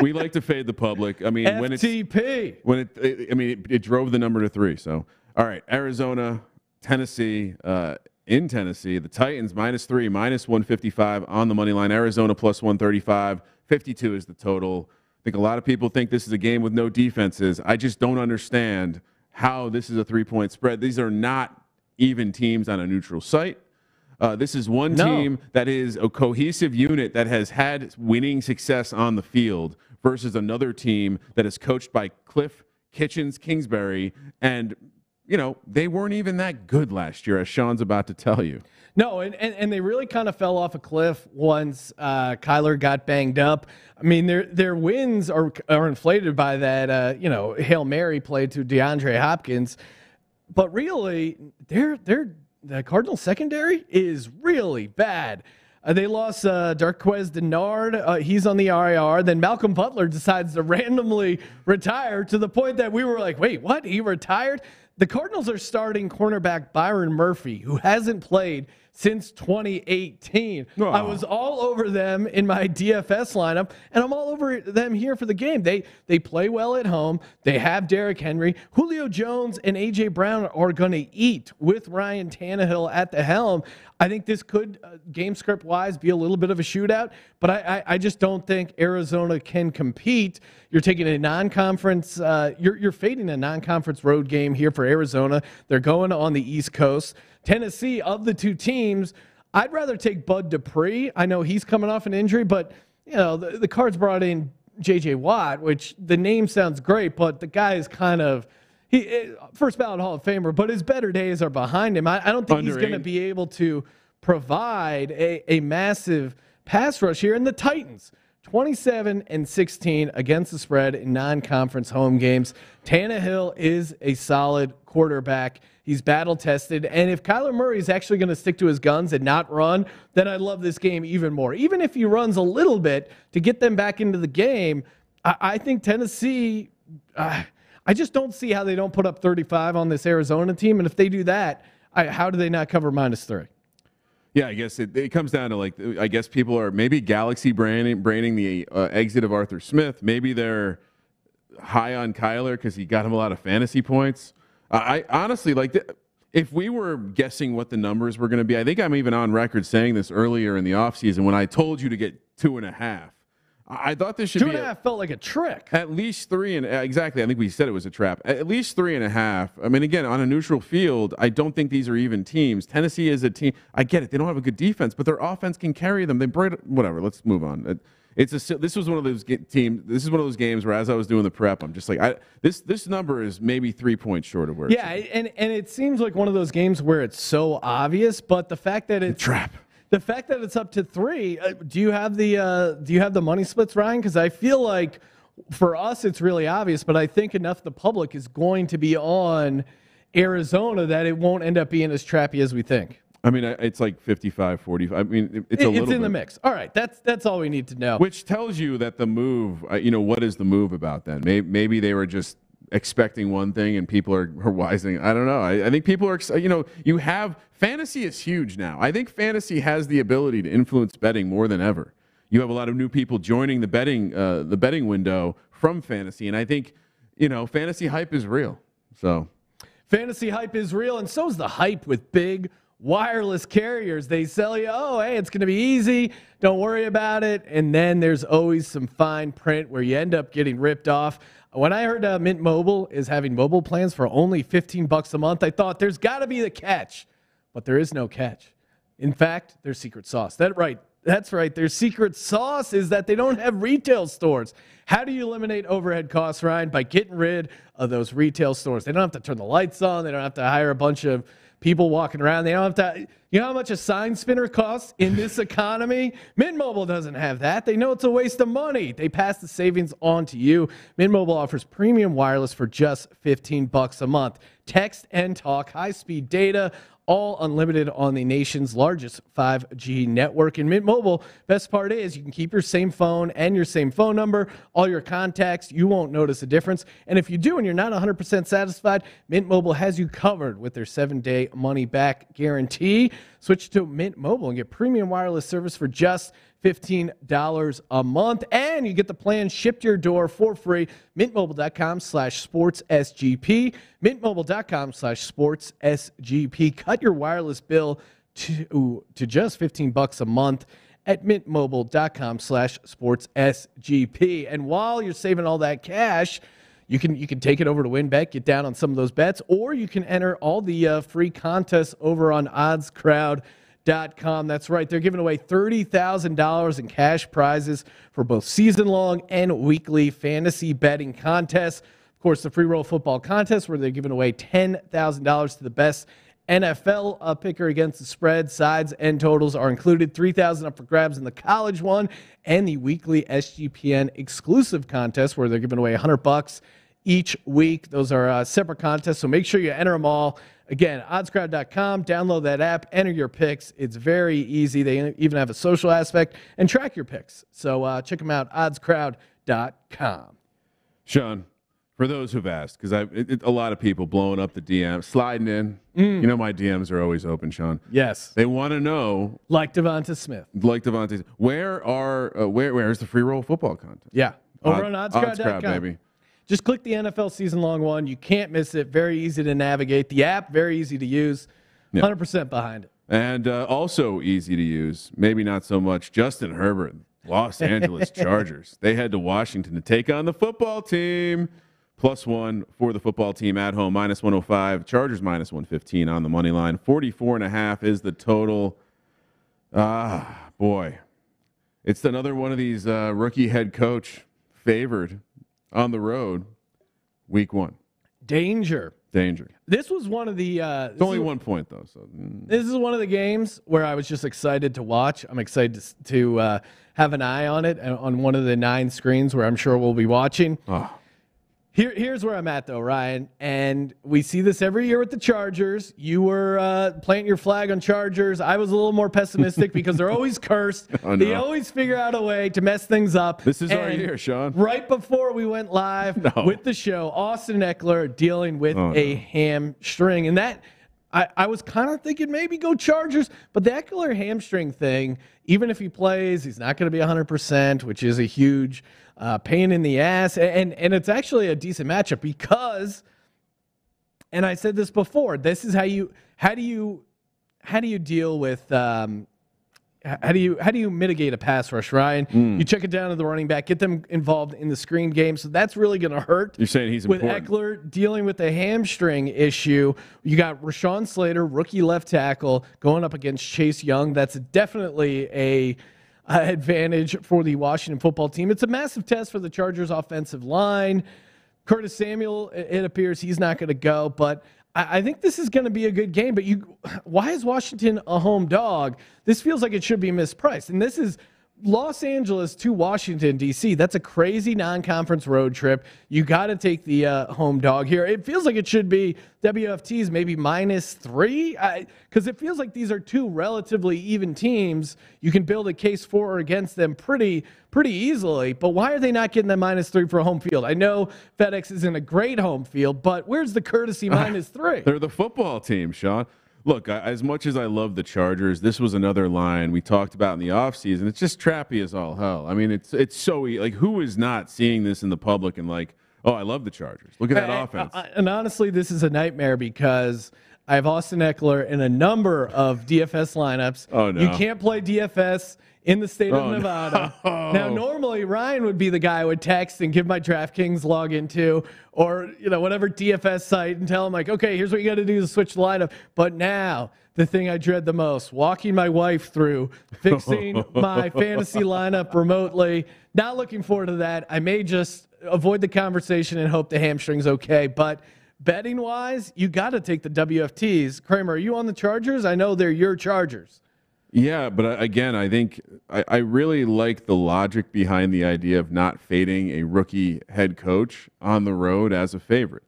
We like to fade the public. I mean, F T P. when it's when it, it I mean, it, it drove the number to three. So, all right, Arizona, Tennessee, uh, in Tennessee, the Titans minus three, minus one fifty five on the money line. Arizona plus one thirty five, fifty two is the total. I think a lot of people think this is a game with no defenses. I just don't understand how this is a three point spread. These are not even teams on a neutral site. Uh, this is one no. team that is a cohesive unit that has had winning success on the field versus another team that is coached by Cliff Kitchens Kingsbury. And, you know, they weren't even that good last year, as Sean's about to tell you. No, and, and, and they really kind of fell off a cliff once uh, Kyler got banged up. I mean, their their wins are, are inflated by that, uh, you know, Hail Mary play to DeAndre Hopkins. But really, they're they're – the Cardinals secondary is really bad. Uh, they lost uh, Darquez Denard. Uh, he's on the I R. Then Malcolm Butler decides to randomly retire to the point that we were like, wait, what? He retired? The Cardinals are starting cornerback Byron Murphy, who hasn't played since twenty eighteen. Aww. I was all over them in my D F S lineup, and I'm all over them here for the game. They they play well at home. They have Derrick Henry. Julio Jones and A J. Brown are going to eat with Ryan Tannehill at the helm. I think this could, uh, game script-wise, be a little bit of a shootout, but I, I, I just don't think Arizona can compete. You're taking a non-conference uh, – you're, you're fading a non-conference road game here for Arizona. They're going on the East Coast. Tennessee, of the two teams, I'd rather take Bud Dupree. I know he's coming off an injury, but you know the, the Cards brought in J J Watt, which the name sounds great, but the guy is kind of he first ballot Hall of Famer, but his better days are behind him. I, I don't think Underrated. He's going to be able to provide a, a massive pass rush here. And the Titans, twenty-seven and sixteen against the spread in non-conference home games. Tannehill is a solid quarterback. He's battle tested. And if Kyler Murray is actually going to stick to his guns and not run, then I love this game even more. Even if he runs a little bit to get them back into the game, I, I think Tennessee, uh, I just don't see how they don't put up thirty-five on this Arizona team. And if they do that, I, how do they not cover minus three? Yeah, I guess it, it comes down to, like, I guess people are maybe galaxy branding, branding the uh, exit of Arthur Smith. Maybe they're high on Kyler because he got him a lot of fantasy points. Uh, I honestly, like, th- if we were guessing what the numbers were going to be, I think I'm even on record saying this earlier in the offseason when I told you to get two and a half. I, I thought this should two be. Two and a half felt like a trick. At least three and uh, exactly. I think we said it was a trap. At least three and a half. I mean, again, on a neutral field, I don't think these are even teams. Tennessee is a team. I get it. They don't have a good defense, but their offense can carry them. They bring whatever. Let's move on. It's a. This was one of those ge- teams. This is one of those games where, as I was doing the prep, I'm just like, I this this number is maybe three points short of where. Yeah, it's and and it seems like one of those games where it's so obvious, but the fact that it's trap. The fact that it's up to three, uh, do you have the uh, do you have the money splits, Ryan? Because I feel like for us it's really obvious, but I think enough the public is going to be on Arizona that it won't end up being as trappy as we think. I mean, it's like fifty-five forty-five. I mean, it's a it's little. It's in bit. The mix. All right, that's that's all we need to know. Which tells you that the move, uh, you know, what is the move about then? Maybe, maybe they were just expecting one thing and people are, are wising. I don't know. I, I think people are, you know, you have fantasy is huge now. I think fantasy has the ability to influence betting more than ever. You have a lot of new people joining the betting, uh, the betting window from fantasy. And I think, you know, fantasy hype is real. So fantasy hype is real. And so is the hype with big wireless carriers. They sell you, oh, hey, it's going to be easy. Don't worry about it. And then there's always some fine print where you end up getting ripped off. When I heard uh, Mint Mobile is having mobile plans for only fifteen bucks a month, I thought there's got to be the catch, but there is no catch. In fact, there's secret sauce. That right. That's right. Their secret sauce is that they don't have retail stores. How do you eliminate overhead costs, Ryan? By getting rid of those retail stores. They don't have to turn the lights on. They don't have to hire a bunch of people walking around. They don't have to. You know how much a sign spinner costs in this economy? Mint Mobile doesn't have that. They know it's a waste of money. They pass the savings on to you. Mint Mobile offers premium wireless for just fifteen bucks a month. Text and talk, high-speed data, all unlimited on the nation's largest five G network. And Mint Mobile, best part is you can keep your same phone and your same phone number, all your contacts. You won't notice a difference. And if you do and you're not one hundred percent satisfied, Mint Mobile has you covered with their seven-day money-back guarantee. Switch to Mint Mobile and get premium wireless service for just fifteen dollars a month. And you get the plan shipped to your door for free. MintMobile.com slash sports SGP. MintMobile.com slash sports SGP. Cut your wireless bill to, to just fifteen bucks a month at MintMobile.com slash sports SGP. And while you're saving all that cash, You can you can take it over to WynnBET, get down on some of those bets, or you can enter all the uh, free contests over on odds crowd dot com. That's right. They're giving away thirty thousand dollars in cash prizes for both season-long and weekly fantasy betting contests. Of course, the free roll football contest where they're giving away ten thousand dollars to the best N F L uh, picker against the spread. Sides and totals are included. three thousand dollars up for grabs in the college one, and the weekly S G P N exclusive contest where they're giving away one hundred bucks each week. Those are uh, separate contests, so make sure you enter them all. Again, odds crowd dot com, download that app, enter your picks. It's very easy. They even have a social aspect and track your picks. So uh, check them out, odds crowd dot com. Sean, for those who've asked, because I it, a lot of people blowing up the D Ms, sliding in. Mm. You know my D Ms are always open, Sean. Yes, they want to know, like Devonta Smith, like Devonta, where are uh, where where is the free roll football contest? Yeah, over Odd, on odds crowd dot com, baby. Just click the N F L season long one. You can't miss it. Very easy to navigate. The app very easy to use. Hundred yeah. percent behind it, and uh, also easy to use. Maybe not so much. Justin Herbert, Los Angeles Chargers. They head to Washington to take on the football team. Plus one for the football team at home, minus one oh five. Chargers minus one fifteen on the money line. forty-four and a half is the total. Ah, boy. It's another one of these uh, rookie head coach favored on the road week one. Danger. Danger. This was one of the. Uh, it's only is, one point, though. So mm. This is one of the games where I was just excited to watch. I'm excited to, to uh, have an eye on it on one of the nine screens where I'm sure we'll be watching. Oh. Here, here's where I'm at, though, Ryan. And we see this every year with the Chargers. You were uh, planting your flag on Chargers. I was a little more pessimistic because they're always cursed. Oh, no. They always figure out a way to mess things up. This is and our year, Sean. Right before we went live no. with the show, Austin Ekeler dealing with oh, a no. hamstring. And that, I, I was kind of thinking maybe go Chargers. But the Ekeler hamstring thing, even if he plays, he's not going to be one hundred percent, which is a huge Uh, pain in the ass, and and it's actually a decent matchup because, and I said this before, this is how you how do you how do you deal with um, how do you how do you mitigate a pass rush, Ryan? Mm. You check it down to the running back, get them involved in the screen game, so that's really going to hurt. You're saying he's with important. Ekeler dealing with a hamstring issue. You got Rashawn Slater, rookie left tackle, going up against Chase Young. That's definitely a Uh, advantage for the Washington football team. It's a massive test for the Chargers offensive line. Curtis Samuel, it, it appears he's not going to go, but I, I think this is going to be a good game. But you, why is Washington a home dog? This feels like it should be mispriced. And this is Los Angeles to Washington, D C. That's a crazy non-conference road trip. You got to take the uh, home dog here. It feels like it should be W F T's maybe minus three because it feels like these are two relatively even teams. You can build a case for or against them pretty pretty easily, but why are they not getting that minus three for a home field? I know FedEx isn't a great home field, but where's the courtesy minus three? They're the football team, Sean. Look, as much as I love the Chargers, this was another line we talked about in the offseason. It's just trappy as all hell. I mean, it's it's so like who is not seeing this in the public and like, oh, I love the Chargers. Look at that and, offense. Uh, and honestly, this is a nightmare because I have Austin Ekeler in a number of D F S lineups. Oh no, you can't play D F S in the state of oh, Nevada. No. Now, normally Ryan would be the guy I would text and give my DraftKings login to, or you know whatever D F S site, and tell him like, okay, here's what you got to do to switch the lineup. But now the thing I dread the most: walking my wife through fixing my fantasy lineup remotely. Not looking forward to that. I may just avoid the conversation and hope the hamstring's okay. But betting wise, you got to take the W F Ts. Kramer, are you on the Chargers? I know they're your Chargers. Yeah, but again, I think I, I really like the logic behind the idea of not fading a rookie head coach on the road as a favorite.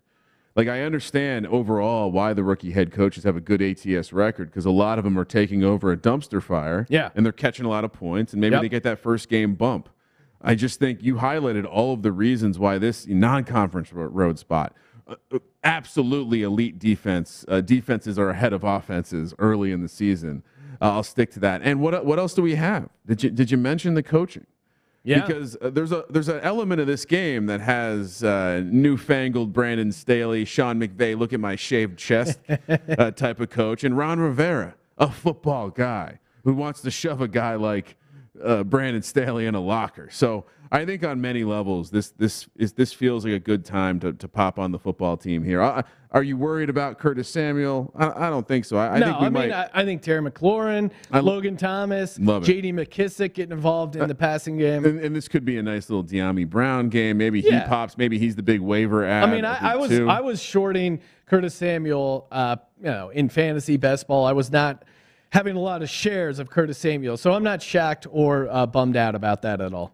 Like, I understand overall why the rookie head coaches have a good A T S record because a lot of them are taking over a dumpster fire. Yeah. And they're catching a lot of points, and maybe yep. they get that first game bump. I just think you highlighted all of the reasons why this non-conference road spot, absolutely elite defense, uh, defenses are ahead of offenses early in the season. Uh, I'll stick to that. And what what else do we have? Did you did you mention the coaching? Yeah. Because uh, there's a there's an element of this game that has uh, newfangled Brandon Staley, Sean McVay, look at my shaved chest uh, type of coach, and Ron Rivera, a football guy who wants to shove a guy like uh, Brandon Staley in a locker. So I think on many levels, this this is this feels like a good time to to pop on the football team here. I, are you worried about Curtis Samuel? I, I don't think so. I, I no, think we I might. Mean, I, I think Terry McLaurin, I, Logan Thomas, J D McKissick getting involved in uh, the passing game, and, and this could be a nice little De'Ami Brown game. Maybe yeah. he pops. Maybe he's the big waiver ad. I mean, I, I was two. I was shorting Curtis Samuel, uh, you know, in fantasy best ball. I was not having a lot of shares of Curtis Samuel, so I'm not shocked or uh, bummed out about that at all.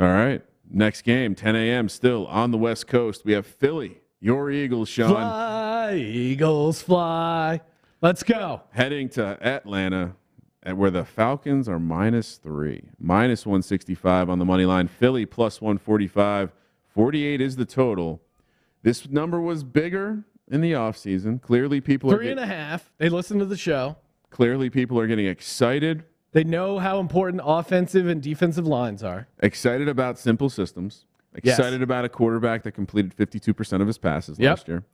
All right. Next game, ten a m still on the West Coast. We have Philly, your Eagles, Sean. Fly, Eagles, fly. Let's go. Heading to Atlanta, at where the Falcons are minus three. minus one sixty-five on the money line. Philly plus one forty-five. forty-eight is the total. This number was bigger in the offseason. Clearly people Three are getting, and a half. They listen to the show. Clearly people are getting excited. They know how important offensive and defensive lines are. Excited about simple systems. Excited yes. about a quarterback that completed fifty-two percent of his passes yep. last year.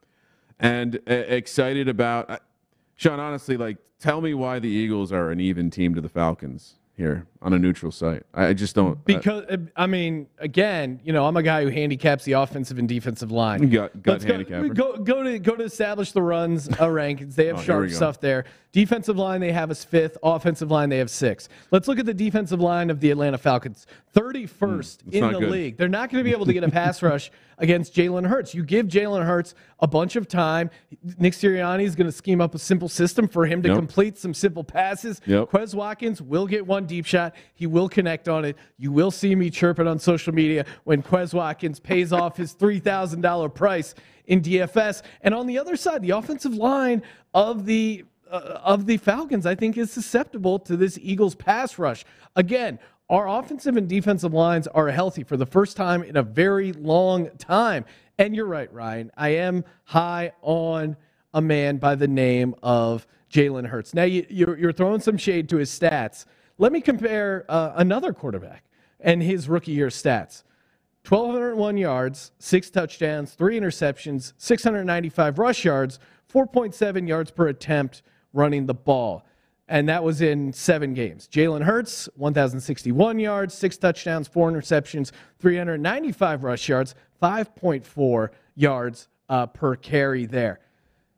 And uh, excited about uh, – Sean, honestly, like, tell me why the Eagles are an even team to the Falcons here. on a neutral site. I just don't. Because, I, I mean, again, you know, I'm a guy who handicaps the offensive and defensive line. Gut, gut handicapper. Go, go, to, go to establish the runs uh, rankings. They have oh, sharp stuff there. Defensive line, they have us fifth. Offensive line, they have sixth. Let's look at the defensive line of the Atlanta Falcons. thirty-first mm, in the good. league. They're not going to be able to get a pass rush against Jalen Hurts. You give Jalen Hurts a bunch of time. Nick Sirianni is going to scheme up a simple system for him to yep. complete some simple passes. Yep. Quez Watkins will get one deep shot. He will connect on it. You will see me chirping on social media when Quez Watkins pays off his three thousand dollars price in D F S. And on the other side, the offensive line of the uh, of the Falcons, I think, is susceptible to this Eagles pass rush. Again, our offensive and defensive lines are healthy for the first time in a very long time. And you're right, Ryan. I am high on a man by the name of Jalen Hurts. Now, you, you're, you're throwing some shade to his stats. Let me compare uh, another quarterback and his rookie year stats. twelve oh one yards, six touchdowns, three interceptions, six hundred ninety-five rush yards, four point seven yards per attempt running the ball. And that was in seven games. Jalen Hurts, one thousand sixty-one yards, six touchdowns, four interceptions, three hundred ninety-five rush yards, five point four yards uh, per carry there.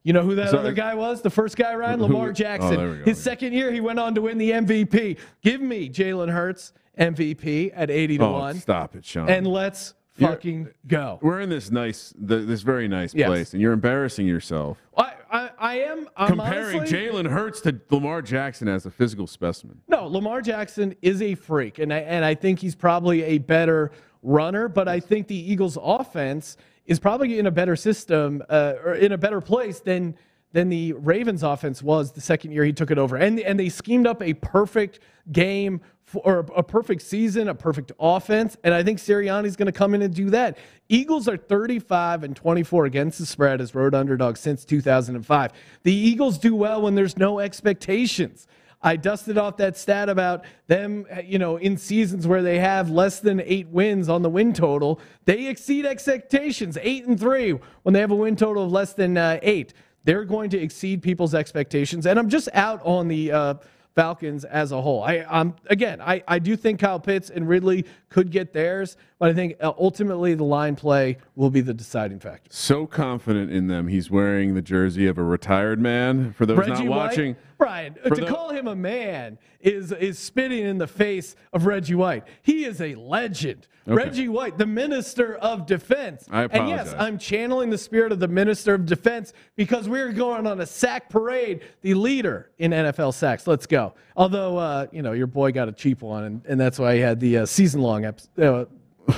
You know who that Sorry. other guy was? The first guy, Ryan? Lamar Jackson. Oh, His second year, he went on to win the M V P. Give me Jalen Hurts M V P at eighty to one. Stop it, Sean. And let's fucking you're, go. We're in this nice, the, this very nice yes. place, and you're embarrassing yourself. I, I, I am I'm comparing Jalen Hurts to Lamar Jackson as a physical specimen. No, Lamar Jackson is a freak, and I, and I think he's probably a better runner, but I think the Eagles' offense is probably in a better system uh, or in a better place than than the Ravens offense was the second year he took it over. And, and they schemed up a perfect game for, or a perfect season, a perfect offense. And I think Sirianni's going to come in and do that. Eagles are thirty-five and twenty-four against the spread as road underdogs since two thousand five. The Eagles do well when there's no expectations. I dusted off that stat about them, you know, in seasons where they have less than eight wins on the win total, they exceed expectations, eight and three when they have a win total of less than uh, eight. They're going to exceed people's expectations. And I'm just out on the uh, Falcons as a whole. I, I'm again, I, I do think Kyle Pitts and Ridley could get theirs, but I think ultimately the line play will be the deciding factor. So confident in them, he's wearing the jersey of a retired man. For those Reggie not watching, White? Brian, to the, call him a man is is spitting in the face of Reggie White. He is a legend. Okay. Reggie White, the Minister of Defense. I apologize. And yes, I'm channeling the spirit of the Minister of Defense because we're going on a sack parade. The leader in N F L sacks. Let's go. Although, uh, you know, your boy got a cheap one, and, and that's why he had the uh, season long episode. Uh,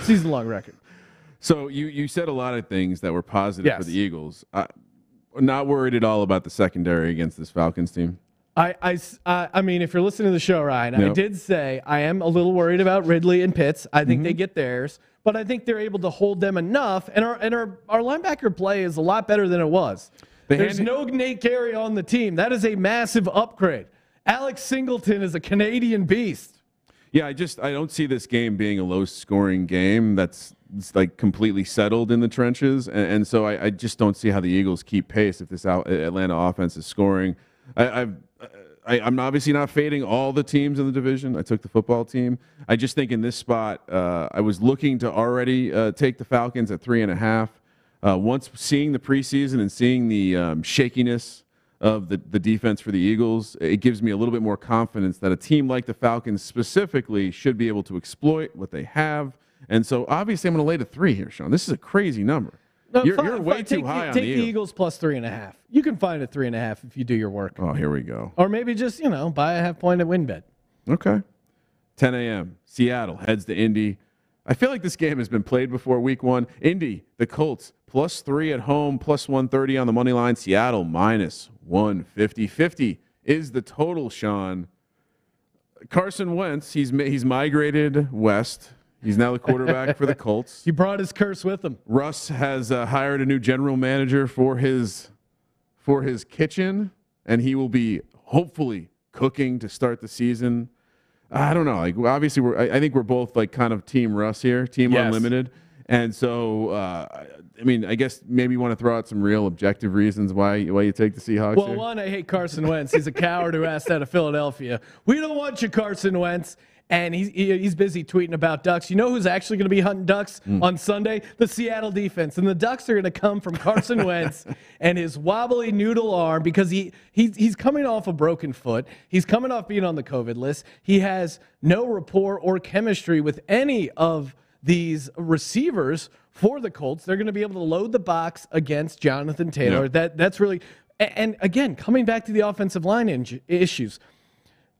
Season long record. So you you said a lot of things that were positive yes. for the Eagles. I'm not worried at all about the secondary against this Falcons team. I I uh, I mean, if you're listening to the show, Ryan, no. I did say I am a little worried about Ridley and Pitts. I think mm-hmm. they get theirs, but I think they're able to hold them enough. And our and our our linebacker play is a lot better than it was. They There's no Nate Gary on the team. That is a massive upgrade. Alex Singleton is a Canadian beast. Yeah, I just I don't see this game being a low-scoring game that's like completely settled in the trenches, and, and so I, I just don't see how the Eagles keep pace if this out, Atlanta offense is scoring. I, I've, I I'm obviously not fading all the teams in the division. I took the football team. I just think in this spot, uh, I was looking to already uh, take the Falcons at three and a half. Uh, once seeing the preseason and seeing the um, shakiness of the, the defense for the Eagles, it gives me a little bit more confidence that a team like the Falcons specifically should be able to exploit what they have. And so obviously I'm going to lay to three here, Sean. This is a crazy number. No, you're, fine, you're way fine. too take, high take on the Eagles. Take the Eagles plus three and a half. You can find a three and a half if you do your work. Oh, here we go. Or maybe just, you know, buy a half point at WynnBET. Okay. ten a m Seattle heads to Indy. I feel like this game has been played before week one. Indy, the Colts, plus three at home, plus one thirty on the money line. Seattle, minus one fifty. fifty is the total, Sean. Carson Wentz, he's he's migrated west. He's now the quarterback for the Colts. He brought his curse with him. Russ has uh, hired a new general manager for his, for his kitchen, and he will be hopefully cooking to start the season. I don't know. Like obviously, we're. I think we're both like kind of Team Russ here, Team yes. Unlimited, and so uh, I mean, I guess maybe you want to throw out some real objective reasons why why you take the Seahawks. Well, here. One, I hate Carson Wentz. He's a coward who asked out of Philadelphia. We don't want you, Carson Wentz. and he's, he's busy tweeting about ducks. You know who's actually going to be hunting ducks mm. on Sunday? The Seattle defense. And the ducks are going to come from Carson Wentz and his wobbly noodle arm, because he, he's, he's coming off a broken foot. He's coming off being on the COVID list. He has no rapport or chemistry with any of these receivers for the Colts. They're going to be able to load the box against Jonathan Taylor. Yep. That That's really... And, again, coming back to the offensive line issues,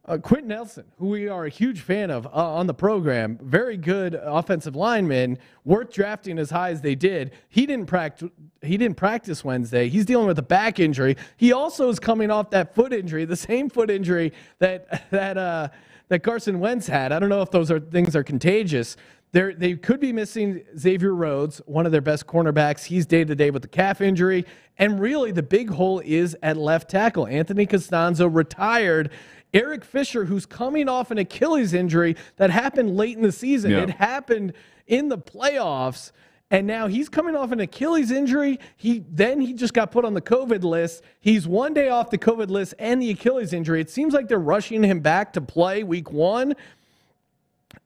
uh, Quentin Nelson, who we are a huge fan of uh, on the program, very good offensive lineman, worth drafting as high as they did. He didn't practice, he didn't practice Wednesday. He's dealing with a back injury. He also is coming off that foot injury, the same foot injury that that uh, that Carson Wentz had. I don't know if those are things are contagious. They're, they could be missing Xavier Rhodes, one of their best cornerbacks. He's day-to-day with the calf injury. And really, the big hole is at left tackle. Anthony Costanzo retired. Eric Fisher, who's coming off an Achilles injury that happened late in the season. Yeah. It happened in the playoffs. And now he's coming off an Achilles injury. He then he just got put on the COVID list. He's one day off the COVID list and the Achilles injury. It seems like they're rushing him back to play week one.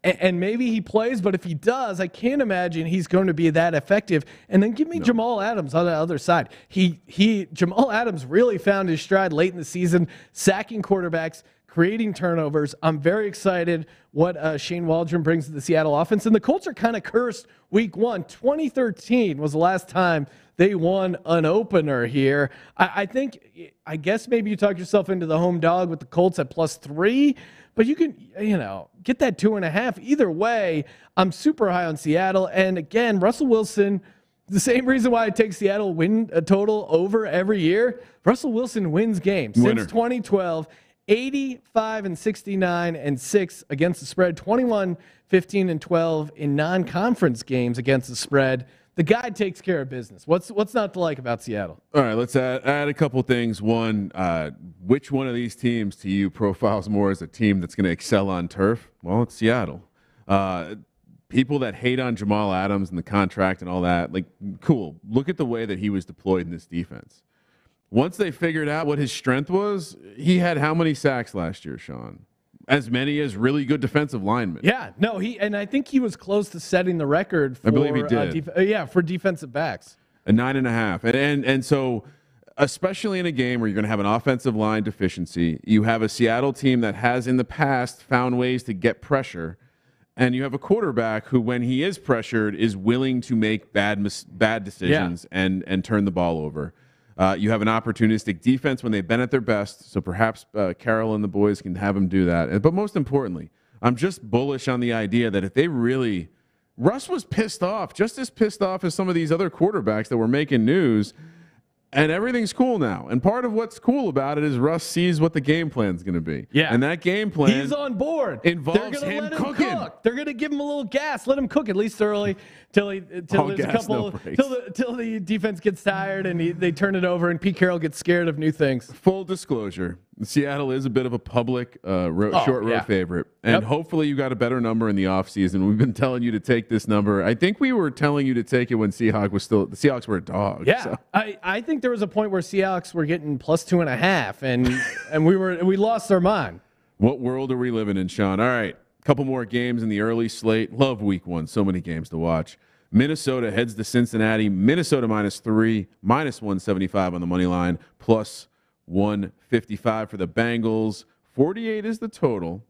And maybe he plays, but if he does, I can't imagine he's going to be that effective. And then give me no. Jamal Adams on the other side. He he Jamal Adams really found his stride late in the season, sacking quarterbacks, creating turnovers. I'm very excited what uh, Shane Waldron brings to the Seattle offense. And the Colts are kind of cursed week one. twenty thirteen was the last time they won an opener here. I, I think, I guess maybe you talk yourself into the home dog with the Colts at plus three. But you can, you know, get that two and a half. Either way, I'm super high on Seattle. And again, Russell Wilson, the same reason why I take Seattle win a total over every year. Russell Wilson wins games Winner. since twenty twelve, eighty-five and sixty-nine and six against the spread, twenty-one, fifteen and twelve in non-conference games against the spread. The guy takes care of business. What's what's not to like about Seattle? All right, let's add, add a couple things. One, uh, which one of these teams to you profiles more as a team that's going to excel on turf? Well, it's Seattle. Uh, people that hate on Jamal Adams and the contract and all that, like, cool. Look at the way that he was deployed in this defense. Once they figured out what his strength was, he had how many sacks last year, Sean? As many as really good defensive linemen. Yeah, no, he and I think he was close to setting the record. For, I believe he did. Uh, def, uh, yeah, for defensive backs, a nine and a half, and and and so, especially in a game where you're going to have an offensive line deficiency, you have a Seattle team that has in the past found ways to get pressure, and you have a quarterback who, when he is pressured, is willing to make bad mis bad decisions yeah. and and turn the ball over. Uh, you have an opportunistic defense when they've been at their best, so perhaps uh, Carroll and the boys can have him do that. But most importantly, I'm just bullish on the idea that if they really... Russ was pissed off, just as pissed off as some of these other quarterbacks that were making news, and everything's cool now. And part of what's cool about it is Russ sees what the game plan's going to be. Yeah. And that game plan... He's on board. Involves him cooking. Cook. They're going to give him a little gas, let him cook at least early. Till he, till there's a couple, no till the till the defense gets tired and he, they turn it over, and Pete Carroll gets scared of new things. Full disclosure: Seattle is a bit of a public uh, road, oh, short road yeah. favorite, and yep. hopefully you got a better number in the offseason. We've been telling you to take this number. I think we were telling you to take it when Seahawks was still the Seahawks were a dog. Yeah, so. I I think there was a point where Seahawks were getting plus two and a half, and and we were we lost our mind. What world are we living in, Sean? All right. Couple more games in the early slate. Love week one. So many games to watch. Minnesota heads to Cincinnati. Minnesota minus three, minus one seventy-five on the money line, plus one fifty-five for the Bengals. forty-eight is the total.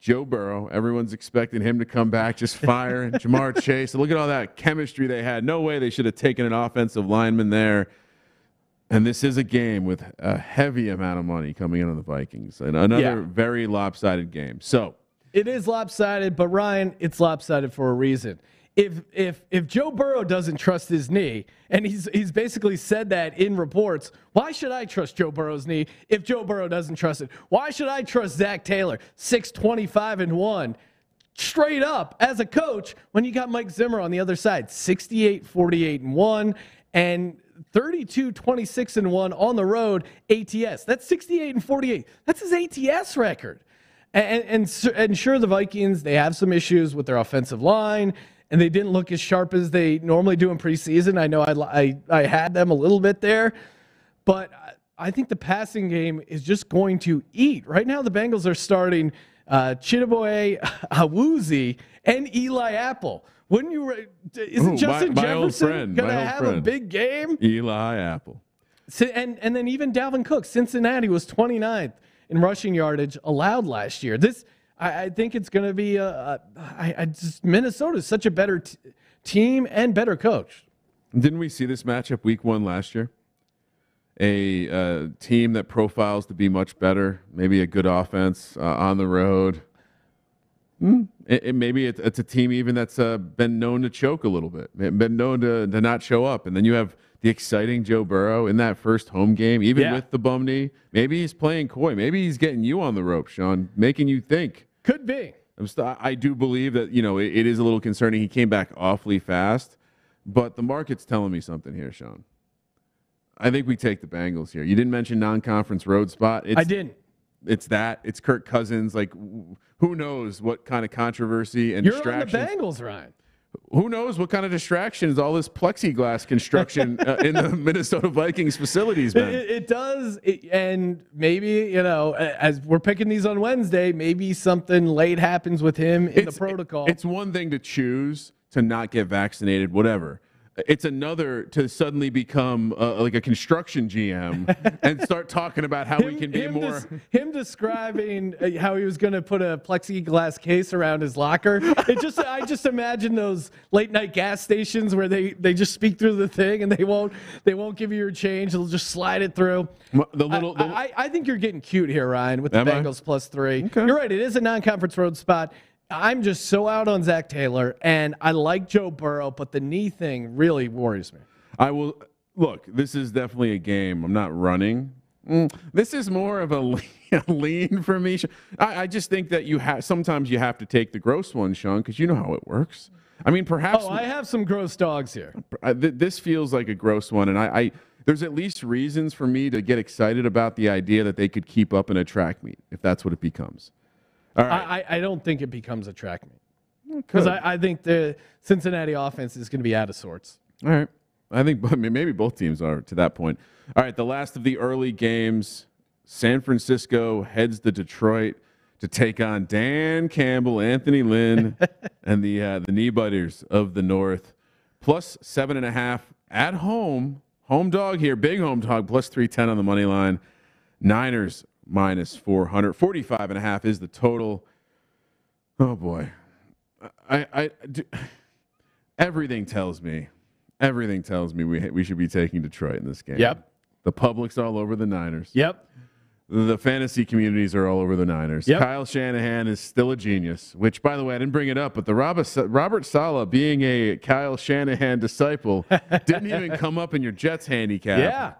Joe Burrow, everyone's expecting him to come back, just fire. Jamar Chase. Look at all that chemistry they had. No way they should have taken an offensive lineman there. And this is a game with a heavy amount of money coming in on the Vikings. And another yeah. very lopsided game. So. It is lopsided, but Ryan, it's lopsided for a reason. If if if Joe Burrow doesn't trust his knee, and he's he's basically said that in reports, why should I trust Joe Burrow's knee if Joe Burrow doesn't trust it? Why should I trust Zach Taylor, six twenty-five and one, straight up as a coach, when you got Mike Zimmer on the other side, sixty-eight, forty-eight and one, and thirty-two, twenty-six and one on the road A T S. That's sixty-eight and forty-eight. That's his A T S record. And, and, and sure, the Vikings, they have some issues with their offensive line, and they didn't look as sharp as they normally do in preseason. I know I, I, I had them a little bit there, but I think the passing game is just going to eat. Right now, the Bengals are starting uh, Chidobe Awuzie, and Eli Apple. Wouldn't you? Re- isn't Ooh, Justin my, my Jefferson going to have friend. a big game? Eli Apple. So, and and then even Dalvin Cook. Cincinnati was twenty-ninth in rushing yardage allowed last year. This I, I think it's going to be. A, a, I, I just Minnesota is such a better t- team and better coach. Didn't we see this matchup week one last year? A uh, team that profiles to be much better, maybe a good offense uh, on the road. Mm. It, it, maybe it's, it's a team even that's uh, been known to choke a little bit, been known to, to not show up. And then you have the exciting Joe Burrow in that first home game, even yeah. with the bum knee. Maybe he's playing coy. Maybe he's getting you on the rope, Sean, making you think. Could be. I'm st- I do believe that, you know, it, it is a little concerning. He came back awfully fast. But the market's telling me something here, Sean. I think we take the Bengals here. You didn't mention non-conference road spot. It's, I didn't. It's that. It's Kirk Cousins. Like, who knows what kind of controversy and You're distractions. You're on the Bengals, Ryan. Who knows what kind of distractions all this plexiglass construction uh, in the Minnesota Vikings facilities been. It, it does. It, and maybe, you know, as we're picking these on Wednesday, maybe something late happens with him in it's, the protocol. It's one thing to choose to not get vaccinated, whatever. It's another to suddenly become uh, like a construction G M and start talking about how him, we can be him more. Des- him describing how he was going to put a plexiglass case around his locker. It just, I just imagine those late night gas stations where they, they just speak through the thing and they won't they won't give you your change. They'll just slide it through. The little, the I, I, I think you're getting cute here, Ryan, with the Bengals I? plus three. Okay. You're right. It is a non-conference road spot. I'm just so out on Zach Taylor, and I like Joe Burrow, but the knee thing really worries me. I will look. This is definitely a game. I'm not running. Mm. This is more of a lean, a lean for me. I, I just think that you have sometimes you have to take the gross one, Sean, because you know how it works. I mean, perhaps. Oh, I have some gross dogs here. I, th- this feels like a gross one, and I, I there's at least reasons for me to get excited about the idea that they could keep up in a track meet if that's what it becomes. All right. I, I don't think it becomes a track meet because I, I think the Cincinnati offense is going to be out of sorts. All right. I think I mean, maybe both teams are to that point. All right. The last of the early games, San Francisco heads to Detroit to take on Dan Campbell, Anthony Lynn, and the uh, the knee butters of the North. Plus seven and a half at home. Home dog here. Big home dog. Plus three ten on the money line. Niners. Minus four hundred. forty-five and a half is the total. Oh, boy. I, I, do, everything tells me, everything tells me we we should be taking Detroit in this game. Yep. The public's all over the Niners. Yep. The fantasy communities are all over the Niners. Yep. Kyle Shanahan is still a genius, which, by the way, I didn't bring it up, but the Robert, Robert Saleh being a Kyle Shanahan disciple didn't even come up in your Jets handicap. Yeah.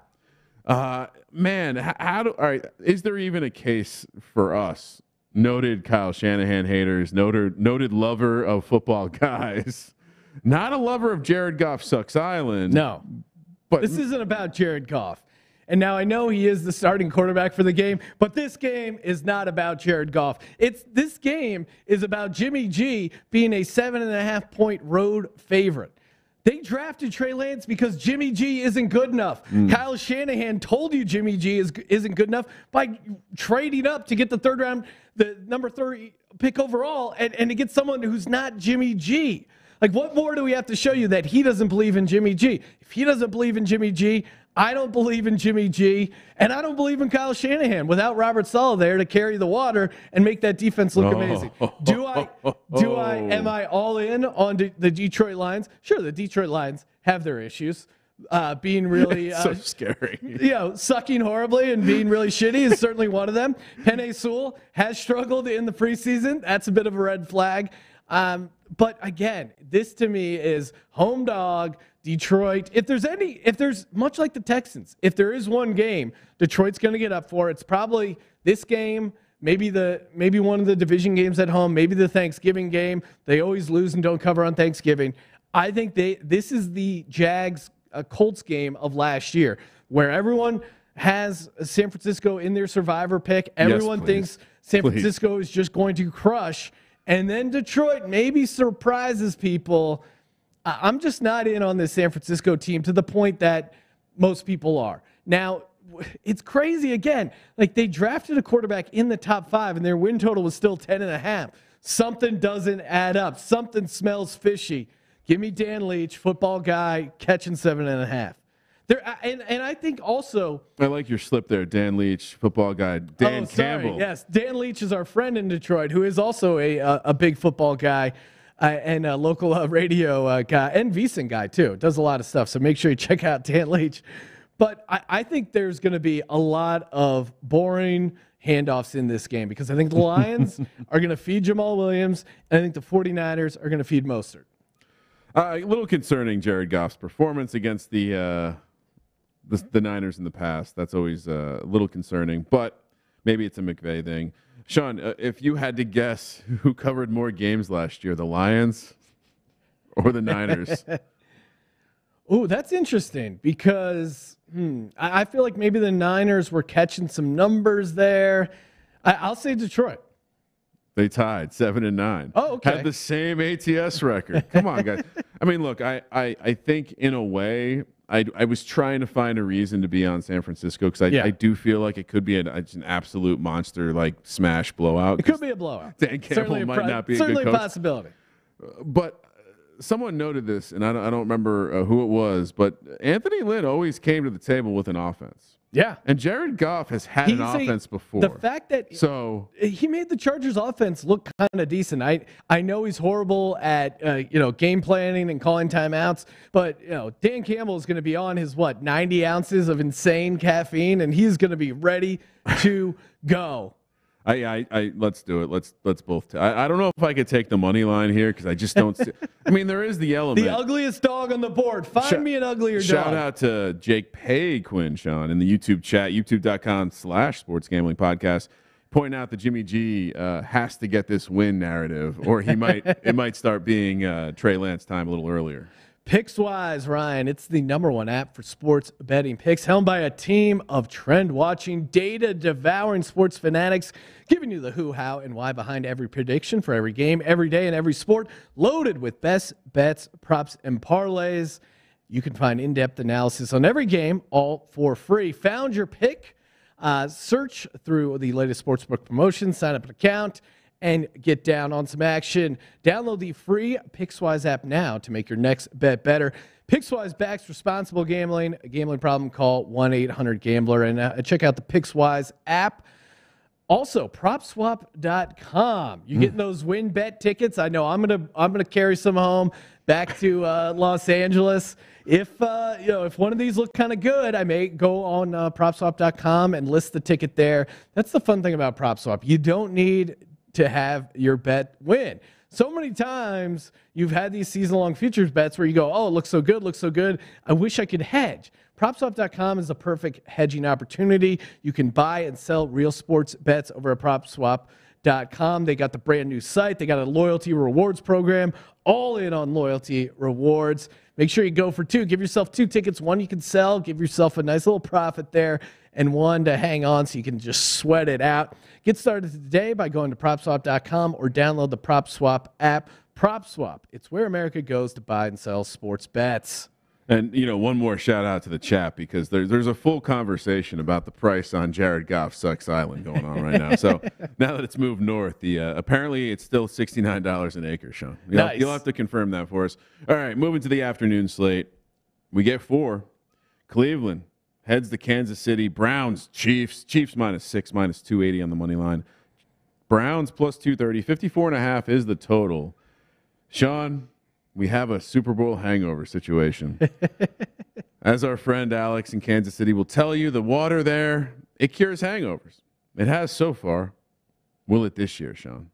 Uh, man, how, how do, all right. Is there even a case for us noted Kyle Shanahan haters, noted, noted lover of football guys, not a lover of Jared Goff sucks island. No, but this isn't about Jared Goff. And now I know he is the starting quarterback for the game, but this game is not about Jared Goff. It's this game is about Jimmy G being a seven and a half point road favorite. They drafted Trey Lance because Jimmy G isn't good enough. Mm. Kyle Shanahan told you Jimmy G is, isn't good enough by trading up to get the third round, the number thirty pick overall, and, and to get someone who's not Jimmy G. Like, what more do we have to show you that he doesn't believe in Jimmy G? If he doesn't believe in Jimmy G, I don't believe in Jimmy G, and I don't believe in Kyle Shanahan without Robert Saleh there to carry the water and make that defense look oh. amazing. Do I? Do I? Am I all in on de- the Detroit Lions? Sure, the Detroit Lions have their issues. Uh, being really uh, so scary, you know, sucking horribly and being really shitty is certainly one of them. Penei Sewell has struggled in the preseason. That's a bit of a red flag. Um, but again, this to me is home dog. Detroit, if there's any, if there's much like the Texans, if there is one game Detroit's going to get up for, it's probably this game, maybe the maybe one of the division games at home, maybe the Thanksgiving game. They always lose and don't cover on Thanksgiving. I think they this is the Jags uh, Colts game of last year where everyone has San Francisco in their survivor pick. Everyone yes, thinks San please. Francisco is just going to crush, and then Detroit maybe surprises people. I'm just not in on this San Francisco team to the point that most people are. Now, it's crazy again. Like, they drafted a quarterback in the top five and their win total was still ten and a half. Something doesn't add up. Something smells fishy. Give me Dan Leach, football guy, catching seven and a half. There, and, and I think also, I like your slip there, Dan Leach, football guy. Dan oh, sorry, Campbell. Yes, Dan Leach is our friend in Detroit, who is also a a, a big football guy, uh, and a local uh, radio uh, guy and VEASAN guy too. Does a lot of stuff, so make sure you check out Dan Leach. But I, I think there's going to be a lot of boring handoffs in this game, because I think the Lions are going to feed Jamal Williams, and I think the 49ers are going to feed Mostert. Uh, a little concerning, Jared Goff's performance against the, uh, the the Niners in the past. That's always uh, a little concerning, but maybe it's a McVay thing. Sean, uh, if you had to guess who covered more games last year, the Lions or the Niners? Oh, that's interesting, because hmm, I, I feel like maybe the Niners were catching some numbers there. I, I'll say Detroit. They tied seven and nine. Oh, okay. Had the same A T S record. Come on, guys. I mean, look, I, I, I think in a way, I, I was trying to find a reason to be on San Francisco, because I, yeah. I do feel like it could be an, an absolute monster, like smash blowout. It could be a blowout. Dan Campbell might not be a good coach. Certainly a possibility. But someone noted this, and I don't, I don't remember uh, who it was, but Anthony Lynn always came to the table with an offense. Yeah, and Jared Goff has had He's an offense a, before. The fact that so he made the Chargers' offense look kind of decent. I I know he's horrible at uh, you know game planning and calling timeouts, but you know Dan Campbell is going to be on his what ninety ounces of insane caffeine, and he's going to be ready to go. I, I I let's do it. Let's let's both. T- I I don't know if I could take the money line here, because I just don't. see, I mean, there is the element. The ugliest dog on the board. Find shout, me an uglier shout dog. Shout out to Jake Payquin, Sean, in the YouTube chat, youtube dot com slash sports gambling podcast. Point out that Jimmy G uh, has to get this win narrative, or he might it might start being uh, Trey Lance time a little earlier. PicksWise, Ryan, it's the number one app for sports betting picks, helmed by a team of trend-watching, data-devouring sports fanatics, giving you the who, how, and why behind every prediction for every game, every day, and every sport, loaded with best bets, props, and parlays. You can find in-depth analysis on every game, all for free. Found your pick? Uh, search through the latest sportsbook promotions, sign up an account, and get down on some action. Download the free PicksWise app now to make your next bet better. PicksWise backs responsible gambling. A gambling problem, call one eight hundred gambler. And uh, check out the PicksWise app. Also, prop swap dot com. You're getting those WynnBET tickets. I know I'm gonna I'm gonna carry some home back to uh, Los Angeles. If uh, you know if one of these look kind of good, I may go on uh, prop swap dot com and list the ticket there. That's the fun thing about PropSwap. You don't need to have your bet win. So many times you've had these season-long futures bets where you go, oh, it looks so good, looks so good, I wish I could hedge. PropSwap dot com is the perfect hedging opportunity. You can buy and sell real sports bets over at prop swap dot com. They got the brand new site. They got a loyalty rewards program, all in on loyalty rewards. Make sure you go for two. Give yourself two tickets, one you can sell, give yourself a nice little profit there, and one to hang on so you can just sweat it out. Get started today by going to prop swap dot com or download the PropSwap app. PropSwap, it's where America goes to buy and sell sports bets. And, you know, one more shout-out to the chat, because there, there's a full conversation about the price on Jared Goff Sucks Island going on right now. So now that it's moved north, the uh, apparently it's still sixty-nine dollars an acre, Sean. You'll, nice. You'll have to confirm that for us. All right, moving to the afternoon slate. We get four. Cleveland heads to Kansas City. Browns, Chiefs. Chiefs minus six, minus two eighty on the money line. Browns plus two thirty. fifty-four and a half is the total. Sean, we have a Super Bowl hangover situation. As our friend Alex in Kansas City will tell you, the water there, it cures hangovers. It has so far. Will it this year, Sean?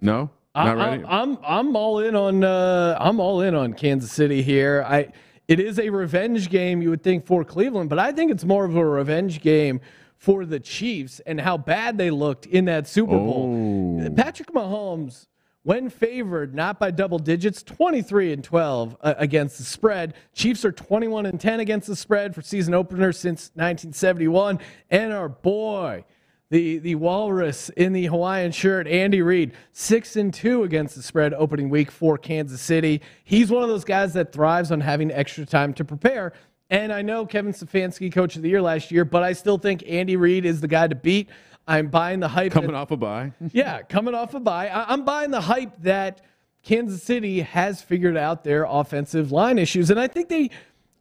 No? Not ready? I'm, I'm, I'm all in on, uh, I'm all in on Kansas City here. I, It is a revenge game, you would think, for Cleveland, but I think it's more of a revenge game for the Chiefs and how bad they looked in that Super Bowl. Oh. Patrick Mahomes, when favored, not by double digits, twenty-three and twelve uh, against the spread. Chiefs are twenty-one and ten against the spread for season opener since nineteen seventy-one. And our boy, the the walrus in the Hawaiian shirt, Andy Reid, six and two against the spread opening week for Kansas City. He's one of those guys that thrives on having extra time to prepare, And I know Kevin Stefanski, coach of the year last year, but I still think Andy Reid is the guy to beat. I'm buying the hype. Coming that, off a bye. Yeah, coming off a bye. I, I'm buying the hype that Kansas City has figured out their offensive line issues. And I think they,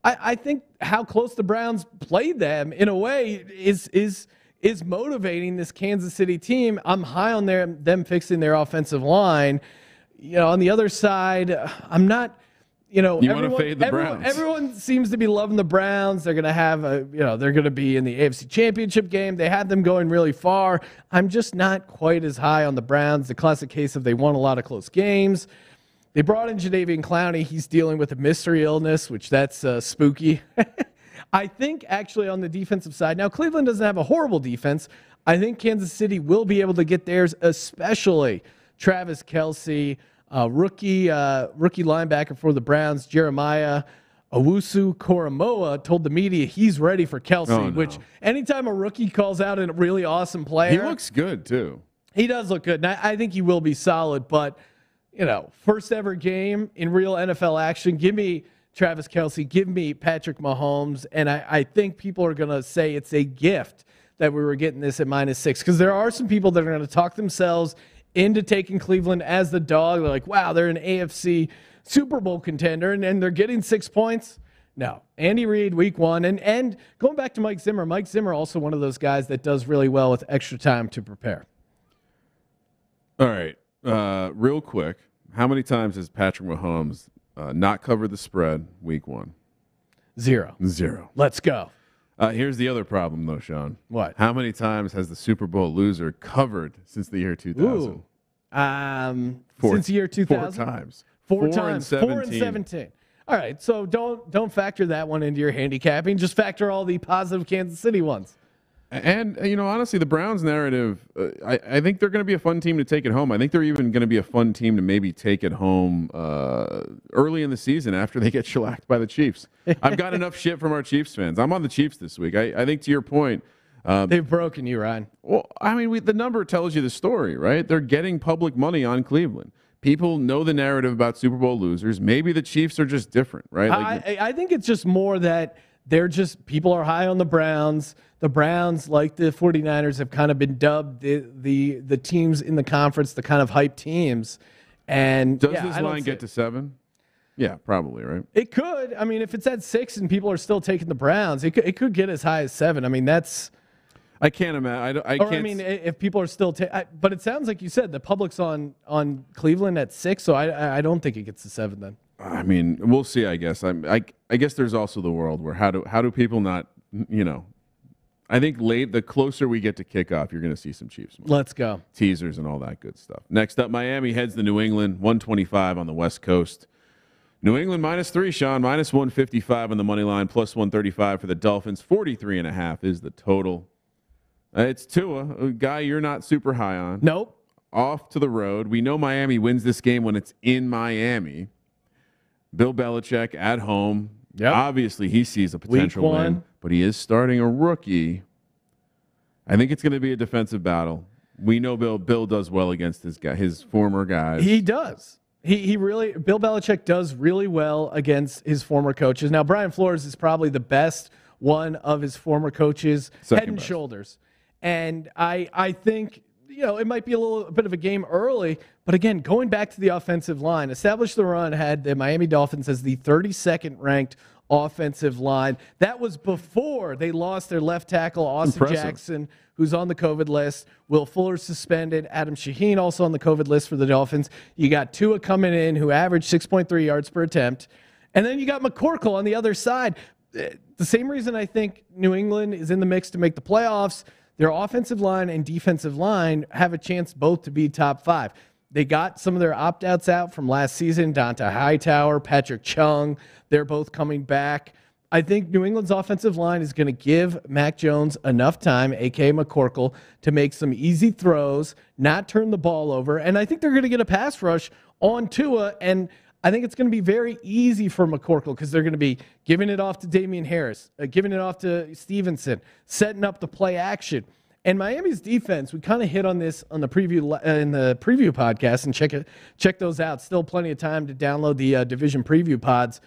I, I think how close the Browns played them in a way is is is motivating this Kansas City team. I'm high on their, them fixing their offensive line. You know, on the other side, I'm not. You know, you everyone, want to fade the everyone, Browns. Everyone seems to be loving the Browns. They're going to have a, you know, they're going to be in the A F C Championship game. They had them going really far. I'm just not quite as high on the Browns. The classic case of they won a lot of close games. They brought in Jadeveon Clowney. He's dealing with a mystery illness, which that's uh, spooky. I think actually on the defensive side, now Cleveland doesn't have a horrible defense. I think Kansas City will be able to get theirs, especially Travis Kelce. Uh, rookie uh, rookie linebacker for the Browns, Jeremiah Owusu-Koramoah, told the media he's ready for Kelce, oh, no. which anytime a rookie calls out a really awesome player. He looks good, too. He does look good, and I, I think he will be solid. But, you know, first ever game in real N F L action. Give me Travis Kelce. Give me Patrick Mahomes. And I, I think people are going to say it's a gift that we were getting this at minus six, because there are some people that are going to talk themselves into taking Cleveland as the dog. They're like, wow, they're an A F C Super Bowl contender, and, and they're getting six points. No. Andy Reid, week one. And, and going back to Mike Zimmer, Mike Zimmer also one of those guys that does really well with extra time to prepare. All right. Uh, real quick, how many times has Patrick Mahomes uh, not covered the spread week one? Zero. Zero. Let's go. Uh, here's the other problem, though, Sean. What? How many times has the Super Bowl loser covered since the year two thousand? Ooh. Um, four, since the year two thousand? Four times. Four, four times. Four and seventeen. All right, so don't don't factor that one into your handicapping. Just factor all the positive Kansas City ones. And, you know, honestly, the Browns narrative, uh, I, I think they're going to be a fun team to take at home. I think they're even going to be a fun team to maybe take at home uh, early in the season after they get shellacked by the Chiefs. I've got enough shit from our Chiefs fans. I'm on the Chiefs this week. I, I think to your point. Um, They've broken you, Ryan. Well, I mean, we, the number tells you the story, right? They're getting public money on Cleveland. People know the narrative about Super Bowl losers. Maybe the Chiefs are just different, right? Like, I, I think it's just more that they're just, people are high on the Browns. The Browns, like the 49ers, have kind of been dubbed the the, the teams in the conference, the kind of hype teams. And does yeah, this line get it to seven? Yeah, probably, right? It could. I mean, if it's at six and people are still taking the Browns, it could, it could get as high as seven. I mean, that's. I can't imagine. I, I, or, can't I mean, if people are still taking. But it sounds like you said the public's on on Cleveland at six, so I I don't think it gets to seven then. I mean, we'll see. I guess I'm. I I guess there's also the world where how do how do people not, you know. I think late, the closer we get to kickoff, you're going to see some Chiefs money. Let's go. Teasers and all that good stuff. Next up, Miami heads to New England, one twenty-five on the West Coast. New England minus three, Sean, minus one fifty-five on the money line, plus one thirty-five for the Dolphins. forty-three and a half is the total. Uh, it's Tua, a guy you're not super high on. Nope. Off to the road. We know Miami wins this game when it's in Miami. Bill Belichick at home. Yep. Obviously, he sees a potential win, but he is starting a rookie. I think it's going to be a defensive battle. We know Bill. Bill does well against his guy, his former guys. He does. He he really. Bill Belichick does really well against his former coaches. Now, Brian Flores is probably the best one of his former coaches, head and shoulders. And I I think, you know, it might be a little bit of a game early, but again, going back to the offensive line, Establish the Run had the Miami Dolphins as the thirty-second ranked offensive line. That was before they lost their left tackle, Austin Impressive. Jackson, who's on the COVID list. Will Fuller suspended. Adam Shaheen also on the COVID list for the Dolphins. You got Tua coming in, who averaged six point three yards per attempt. And then you got McCorkle on the other side. The same reason I think New England is in the mix to make the playoffs. Their offensive line and defensive line have a chance both to be top five. They got some of their opt-outs out from last season. Dont'a Hightower, Patrick Chung, they're both coming back. I think New England's offensive line is going to give Mac Jones enough time, a k a. McCorkle, to make some easy throws, not turn the ball over, and I think they're going to get a pass rush on Tua, and I think it's going to be very easy for McCorkle because they're going to be giving it off to Damian Harris, uh, giving it off to Stevenson, setting up the play action. And Miami's defense, we kind of hit on this on the preview uh, in the preview podcast, and check it, check those out. Still plenty of time to download the uh, division preview pods.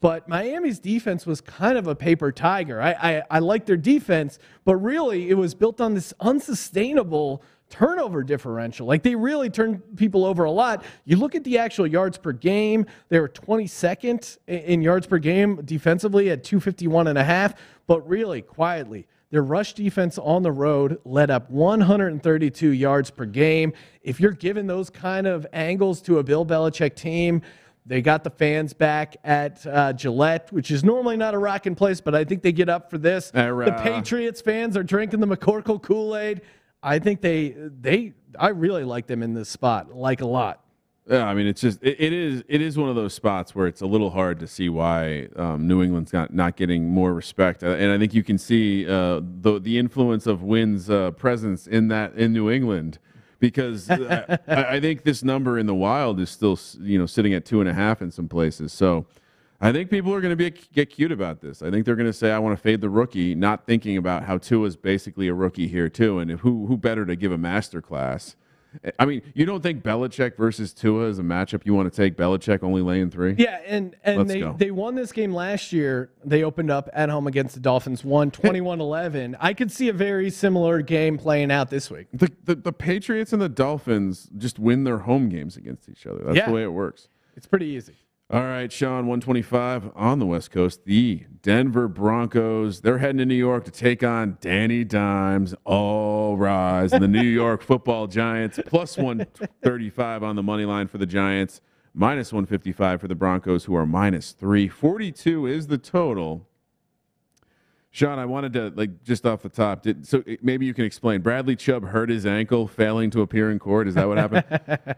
But Miami's defense was kind of a paper tiger. I, I, I like their defense, but really it was built on this unsustainable turnover differential. Like, they really turned people over a lot. You look at the actual yards per game, they were twenty-second in yards per game defensively at two fifty-one and a half, but really quietly, their rush defense on the road led up one hundred thirty-two yards per game. If you're giving those kind of angles to a Bill Belichick team, they got the fans back at uh, Gillette, which is normally not a rocking place, but I think they get up for this. Uh, the Patriots fans are drinking the McCorkle Kool-Aid. I think they they I really like them in this spot, like, a lot. Yeah, I mean, it's just it, it is it is one of those spots where it's a little hard to see why um, New England's not not getting more respect, and I think you can see uh, the the influence of Wynn's uh, presence in that in New England, because I, I think this number in the Wild is still you know sitting at two and a half in some places, so. I think people are going to be get cute about this. I think they're going to say, "I want to fade the rookie," not thinking about how Tua is basically a rookie here too, and who who better to give a master class? I mean, you don't think Belichick versus Tua is a matchup you want to take? Belichick only laying three. Yeah, and and Let's they go. they won this game last year. They opened up at home against the Dolphins, won twenty-one eleven. I could see a very similar game playing out this week. The the, the Patriots and the Dolphins just win their home games against each other. That's yeah. the way it works. It's pretty easy. All right, Sean, one twenty-five on the West Coast. The Denver Broncos, they're heading to New York to take on Danny Dimes. All rise. And the New York football Giants, plus one thirty-five on the money line for the Giants, minus one fifty-five for the Broncos, who are minus three. forty-two is the total. Sean, I wanted to, like, just off the top, did, so maybe you can explain. Bradley Chubb hurt his ankle, failing to appear in court. Is that what happened?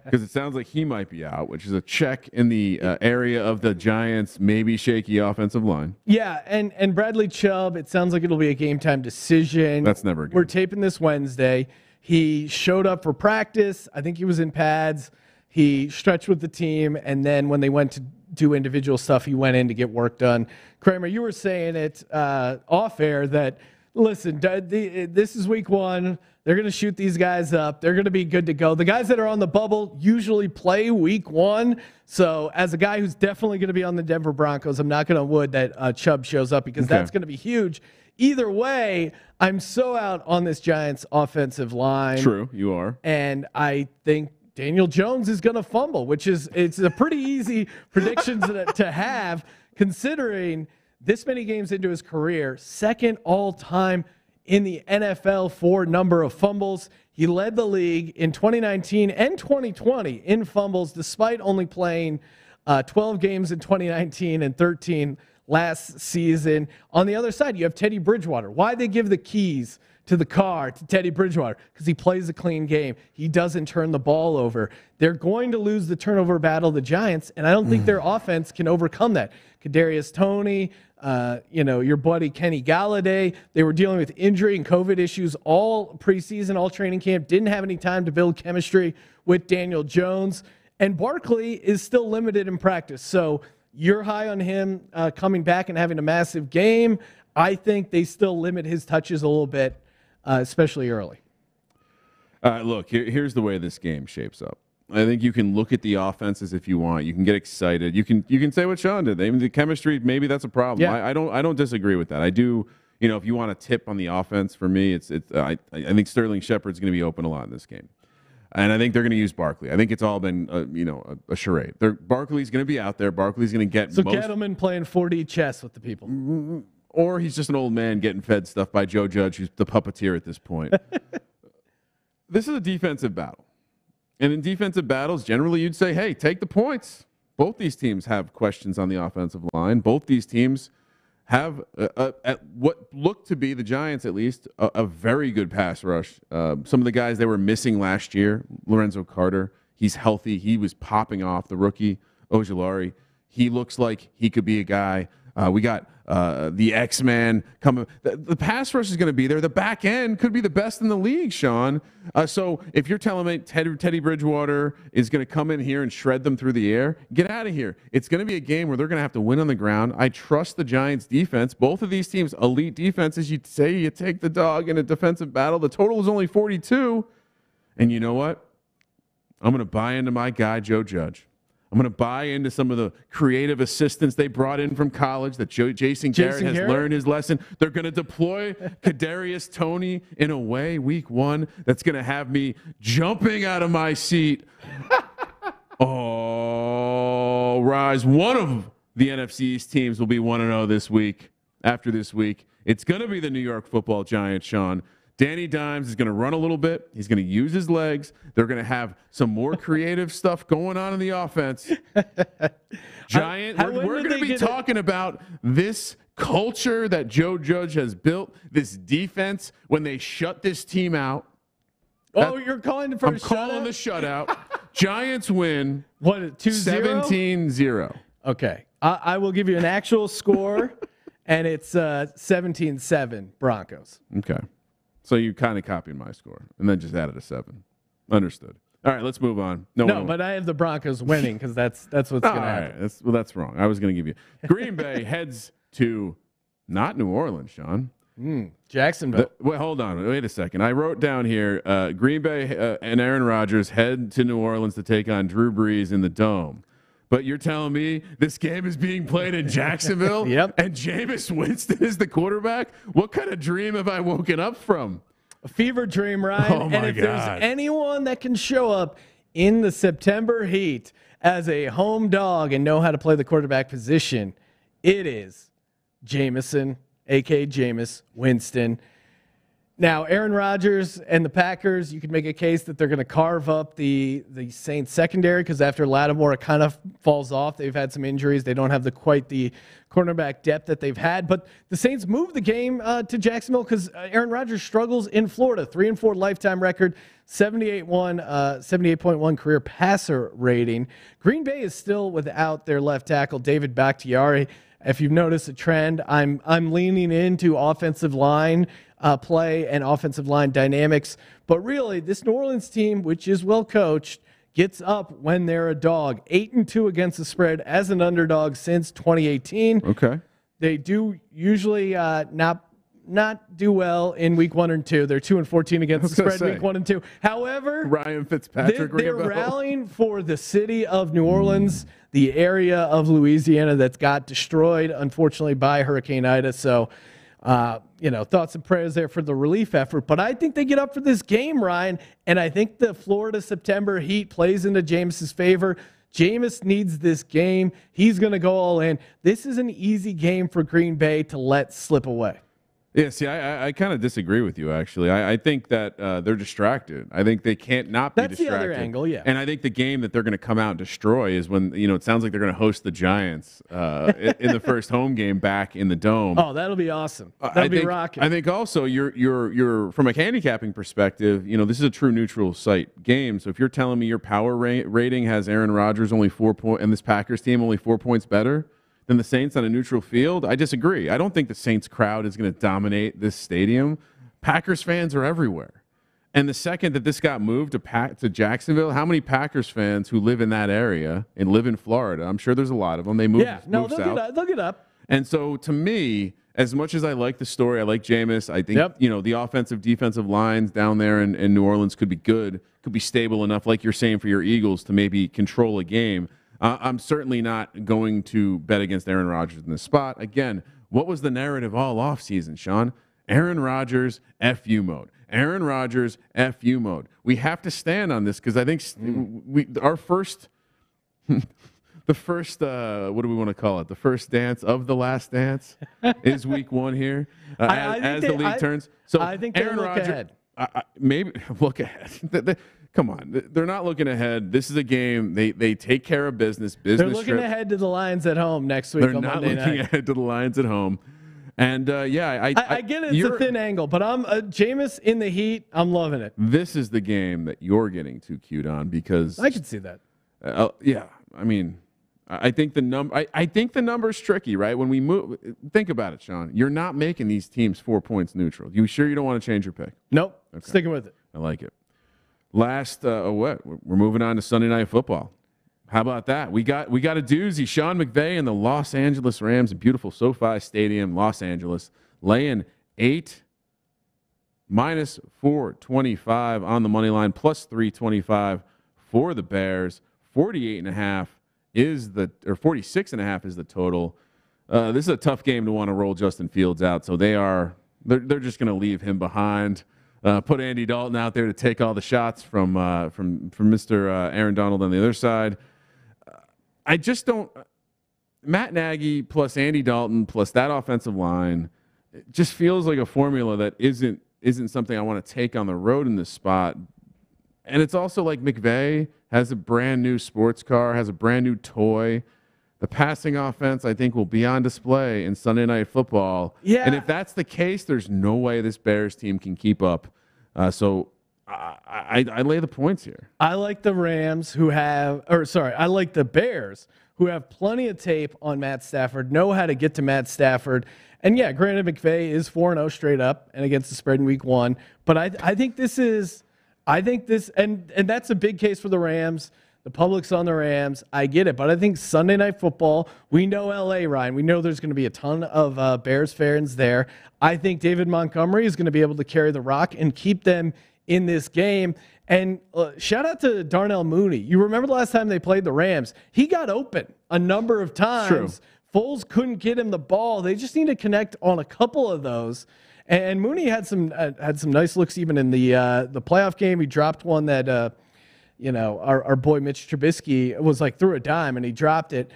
Because it sounds like he might be out, which is a check in the uh, area of the Giants' maybe shaky offensive line. Yeah, and, and Bradley Chubb, it sounds like it'll be a game-time decision. That's never good. We're taping this Wednesday. He showed up for practice. I think he was in pads. He stretched with the team, and then when they went to do individual stuff, he went in to get work done. Kramer, you were saying it uh, off air that, listen, this is week one. They're going to shoot these guys up. They're going to be good to go. The guys that are on the bubble usually play week one. So as a guy who's definitely going to be on the Denver Broncos, I'm knocking on wood that uh, Chubb shows up, because okay. that's going to be huge. Either way, I'm so out on this Giants offensive line. True, you are. And I think Daniel Jones is going to fumble, which is it's a pretty easy prediction to, to have, considering this many games into his career, second all-time in the N F L for number of fumbles. He led the league in twenty nineteen and twenty twenty in fumbles, despite only playing uh, twelve games in twenty nineteen and thirteen last season. On the other side, you have Teddy Bridgewater. Why'd they give the keys to the car to Teddy Bridgewater? Because he plays a clean game. He doesn't turn the ball over. They're going to lose the turnover battle, the Giants, and I don't think their offense can overcome that. Kadarius Toney, uh, you know, your buddy Kenny Galladay, they were dealing with injury and COVID issues all preseason, all training camp, didn't have any time to build chemistry with Daniel Jones, and Barkley is still limited in practice. So you're high on him uh, coming back and having a massive game. I think they still limit his touches a little bit, uh, especially early. Uh, look, here, here's the way this game shapes up. I think you can look at the offenses if you want. You can get excited. You can you can say what Sean did. They, the chemistry, maybe that's a problem. Yeah. I, I don't I don't disagree with that. I do. You know, if you want a tip on the offense, for me, it's it's. Uh, I I think Sterling Shepard's going to be open a lot in this game. And I think they're going to use Barkley. I think it's all been, uh, you know, a, a charade. They're, Barkley's going to be out there. Barkley's going to get so most... Gettleman playing four D chess with the people. Or he's just an old man getting fed stuff by Joe Judge, who's the puppeteer at this point. This is a defensive battle. And in defensive battles, generally you'd say, hey, take the points. Both these teams have questions on the offensive line. Both these teams have uh, uh, at what looked to be, the Giants at least, a, a very good pass rush. Uh, some of the guys they were missing last year, Lorenzo Carter, he's healthy. He was popping off. The rookie, Ojulari, he looks like he could be a guy. Uh, we got uh, the X-Man coming. The, the pass rush is going to be there. The back end could be the best in the league, Sean. Uh, so if you're telling me Ted, Teddy Bridgewater is going to come in here and shred them through the air, get out of here. It's going to be a game where they're going to have to win on the ground. I trust the Giants' defense. Both of these teams, elite defenses. You say you take the dog in a defensive battle. The total is only forty-two. And you know what? I'm going to buy into my guy, Joe Judge. I'm going to buy into some of the creative assistants they brought in from college that Joe, Jason, Jason Garrett has Garrett? learned his lesson. They're going to deploy Kadarius Toney in a way week one that's going to have me jumping out of my seat. Oh, rise. One of the N F C East teams will be one and oh this week. After this week, it's going to be the New York football Giants, Sean. Danny Dimes is going to run a little bit. He's going to use his legs. They're going to have some more creative stuff going on in the offense. Giant, I, I we're, we're going to be talking it? about this culture that Joe Judge has built, this defense, when they shut this team out. Oh, that, you're calling for I'm a shutout? I'm calling the shutout. Giants win what, two, seventeen zero. Okay. I, I will give you an actual score, and it's uh, seventeen seven Broncos. Okay. So you kind of copied my score and then just added a seven. Understood. All right, let's move on. No, no but won. I have the Broncos winning because that's that's what's going to happen. Right. That's, well, that's wrong. I was going to give you. Green Bay heads to not New Orleans, Sean. Mm, Jacksonville. The, wait, hold on. Wait a second. I wrote down here uh, Green Bay uh, and Aaron Rodgers head to New Orleans to take on Drew Brees in the Dome. But you're telling me this game is being played in Jacksonville yep. and Jameis Winston is the quarterback? What kind of dream have I woken up from? A fever dream, Ryan. Oh my and if God. there's anyone that can show up in the September heat as a home dog and know how to play the quarterback position, it is Jameson, a k a. Jameis Winston. Now, Aaron Rodgers and the Packers, you could make a case that they're going to carve up the, the Saints secondary because after Lattimore, it kind of falls off. They've had some injuries. They don't have the quite the cornerback depth that they've had. But the Saints moved the game uh, to Jacksonville because Aaron Rodgers struggles in Florida. Three and four lifetime record, seventy-eight point one uh, seventy-eight point one career passer rating. Green Bay is still without their left tackle, David Bakhtiari. If you've noticed a trend, I'm I'm leaning into offensive line uh, play and offensive line dynamics. But really, this New Orleans team, which is well coached, gets up when they're a dog. Eight and two against the spread as an underdog since twenty eighteen. Okay, they do usually uh, not not do well in week one and two. They're two and fourteen against the spread say. week one and two. However, Ryan Fitzpatrick, they, they're rallying for the city of New Orleans. Mm. The area of Louisiana that's got destroyed, unfortunately, by Hurricane Ida. So, uh, you know, thoughts and prayers there for the relief effort. But I think they get up for this game, Ryan, and I think the Florida September heat plays into Jameis's favor. Jameis needs this game. He's going to go all in. This is an easy game for Green Bay to let slip away. Yeah, see, I, I, I kind of disagree with you, actually. I, I think that uh, they're distracted. I think they can't not be That's distracted. That's the other angle, yeah. And I think the game that they're going to come out and destroy is when, you know, it sounds like they're going to host the Giants uh, in the first home game back in the Dome. Oh, that'll be awesome. That'll I be think, rocking. I think also you're, you're, you're, from a handicapping perspective, you know, this is a true neutral site game. So if you're telling me your power ra- rating has Aaron Rodgers only four points and this Packers team only four points better than the Saints on a neutral field, I disagree. I don't think the Saints crowd is going to dominate this stadium. Packers fans are everywhere. And the second that this got moved to pack to Jacksonville, how many Packers fans who live in that area and live in Florida? I'm sure there's a lot of them. They move, yeah, no, move they'll south. Get up, they'll get up. And so to me, as much as I like the story, I like Jameis. I think yep. you know the offensive, defensive lines down there in, in New Orleans could be good, could be stable enough, like you're saying, for your Eagles to maybe control a game. I'm certainly not going to bet against Aaron Rodgers in this spot. Again, what was the narrative all offseason, Sean? Aaron Rodgers, F U mode. Aaron Rodgers, F U mode. We have to stand on this because I think mm. we our first, the first, uh, what do we want to call it? The first dance of the last dance is week one here uh, I, as, I as they, the league I, turns. So I think Aaron Rodgers, I, I, maybe look ahead. Come on. They're not looking ahead. This is a game. They they take care of business. business They're looking trip. ahead to the Lions at home next week. They're on not Monday looking night. ahead to the Lions at home. And, uh, yeah, I, I, I get it. It's a thin angle, but I'm uh, Jameis in the heat. I'm loving it. This is the game that you're getting too cute on because I can see that. Uh, yeah. I mean, I think the number, I, I think the number's tricky, right? When we move, think about it, Sean, you're not making these teams four points neutral. You sure you don't want to change your pick? Nope. Okay. Sticking with it. I like it. Last, uh, oh, what? We're moving on to Sunday Night Football. How about that? We got we got a doozy. Sean McVay and the Los Angeles Rams in beautiful SoFi Stadium, Los Angeles, laying eight, minus four twenty-five on the money line, plus three twenty-five for the Bears, forty-eight and a half is the or forty-six and a half is the total. Uh, this is a tough game to want to roll Justin Fields out, so they are they're, they're just going to leave him behind. Uh, put Andy Dalton out there to take all the shots from uh, from from Mister Uh, Aaron Donald on the other side. Uh, I just don't. Matt Nagy plus Andy Dalton plus that offensive line, it just feels like a formula that isn't isn't something I want to take on the road in this spot. And it's also like McVay has a brand new sports car, has a brand new toy. The passing offense, I think, will be on display in Sunday Night Football. Yeah. And if that's the case, there's no way this Bears team can keep up. Uh, so I, I, I lay the points here. I like the Rams who have, or sorry, I like the Bears who have plenty of tape on Matt Stafford, know how to get to Matt Stafford. And yeah, granted, McVay is four and oh straight up and against the spread in week one. But I, I think this is, I think this, and, and that's a big case for the Rams. The public's on the Rams. I get it. But I think Sunday Night Football, we know L A, Ryan. We know there's going to be a ton of uh, Bears fans there. I think David Montgomery is going to be able to carry the rock and keep them in this game. And uh, shout out to Darnell Mooney. You remember the last time they played the Rams? He got open a number of times. True. Foles couldn't get him the ball. They just need to connect on a couple of those. And Mooney had some uh, had some nice looks even in the uh, the playoff game. He dropped one that uh, you know, our, our boy Mitch Trubisky was like threw a dime and he dropped it.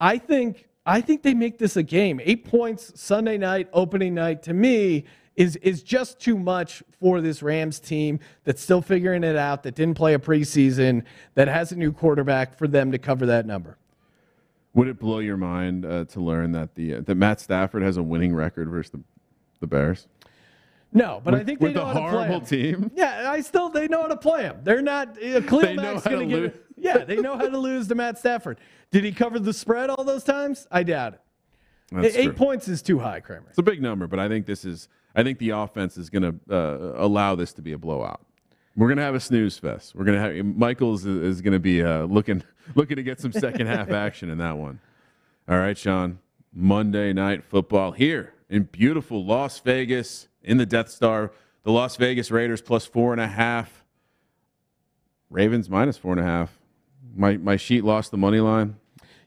I think I think they make this a game. Eight points Sunday night, opening night, to me is is just too much for this Rams team that's still figuring it out, that didn't play a preseason, that has a new quarterback, for them to cover that number. Would it blow your mind uh, to learn that the uh, that Matt Stafford has a winning record versus the, the Bears? No, but with, I think they know how to play him. With a horrible team? Yeah, I still, they know how to play him. They're not, uh, Cleo Mack's going to get, yeah, they know how to lose to Matt Stafford. Did he cover the spread all those times? I doubt it. That's Eight true. points is too high, Kramer. It's a big number, but I think this is, I think the offense is going to uh, allow this to be a blowout. We're going to have a snooze fest. We're going to have, Michaels is going to be uh, looking, looking to get some second half action in that one. All right, Sean, Monday Night Football here in beautiful Las Vegas. In the Death Star, the Las Vegas Raiders plus four and a half. Ravens minus four and a half. My my sheet lost the money line.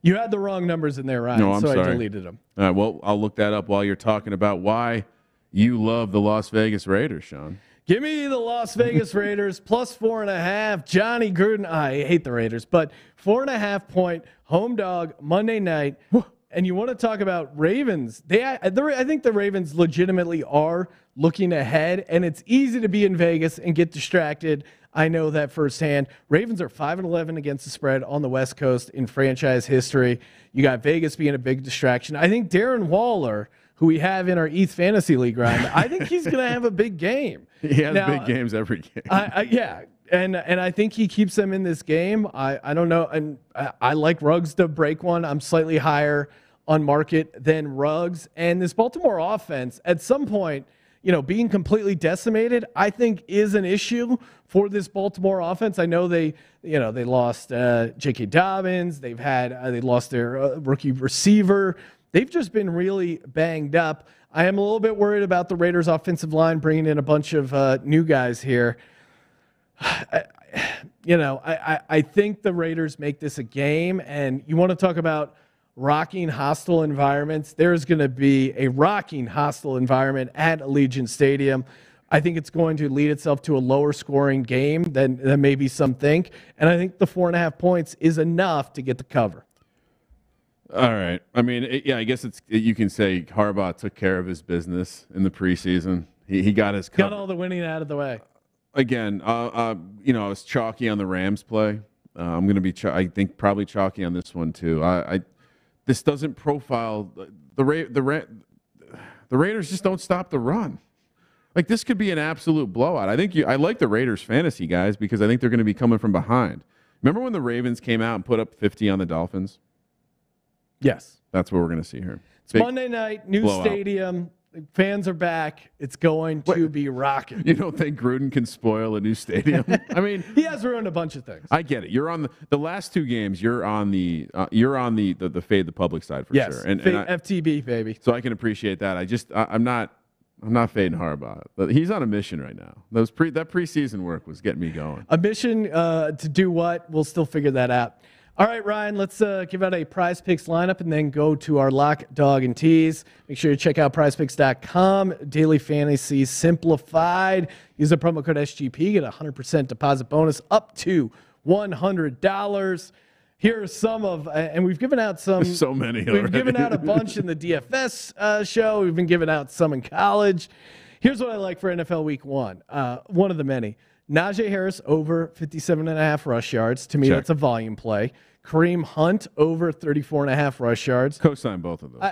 You had the wrong numbers in there, Ryan. No, I'm so sorry. I deleted them. All right, well, I'll look that up while you're talking about why you love the Las Vegas Raiders, Sean. Give me the Las Vegas Raiders plus four and a half. Johnny Gruden, I hate the Raiders, but four and a half point home dog Monday night. And you want to talk about Ravens. They, I, I think the Ravens legitimately are looking ahead, and it's easy to be in Vegas and get distracted. I know that firsthand. Ravens are five and eleven against the spread on the West Coast in franchise history. You got Vegas being a big distraction. I think Darren Waller, who we have in our E T H Fantasy League round, I think he's going to have a big game. He has now, big games every game. I, I, yeah. And and I think he keeps them in this game. I, I don't know. And I, I like Ruggs to break one. I'm slightly higher on market than Ruggs. And this Baltimore offense, at some point, you know, being completely decimated, I think is an issue for this Baltimore offense. I know they, you know, they lost uh, J K Dobbins. They've had uh, they lost their uh, rookie receiver. They've just been really banged up. I am a little bit worried about the Raiders' offensive line bringing in a bunch of uh, new guys here. I, you know, I, I think the Raiders make this a game, and you want to talk about rocking hostile environments. There's going to be a rocking hostile environment at Allegiant Stadium. I think it's going to lead itself to a lower scoring game than, than maybe some think. And I think the four and a half points is enough to get the cover. All right. I mean, it, yeah, I guess it's, you can say Harbaugh took care of his business in the preseason. He, he got his cover. Got all the winning out of the way. Again, uh, uh, you know, I was chalky on the Rams play. Uh, I'm going to be, ch- I think, probably chalky on this one too. I, I this doesn't profile the Ra- the Ra- the Raiders just don't stop the run. Like this could be an absolute blowout. I think you, I like the Raiders fantasy guys because I think they're going to be coming from behind. Remember when the Ravens came out and put up fifty on the Dolphins? Yes, that's what we're going to see here. It's Big Monday night, new blowout. Stadium. Fans are back. It's going to Wait, be rocking. You don't think Gruden can spoil a new stadium? I mean, he has ruined a bunch of things. I get it. You're on the, the last two games. You're on the uh, you're on the, the the fade the public side for yes, sure. And, fade, and I, F T B baby. So I can appreciate that. I just I, I'm not I'm not fading Harbaugh. But he's on a mission right now. Those pre that preseason work was getting me going. A mission uh, to do what? We'll still figure that out. All right, Ryan, let's uh, give out a Prize Picks lineup and then go to our lock, dog, and tease. Make sure you check out prize picks dot com, Daily Fantasy Simplified. Use the promo code S G P, get a one hundred percent deposit bonus up to one hundred dollars. Here are some of, and we've given out some. So many We've already. given out a bunch in the D F S uh, show. We've been giving out some in college. Here's what I like for N F L Week One. Uh, one of the many. Najee Harris over fifty-seven and a half rush yards. To me, Check. That's a volume play. Kareem Hunt over thirty-four and a half rush yards. Co-sign both of those. I,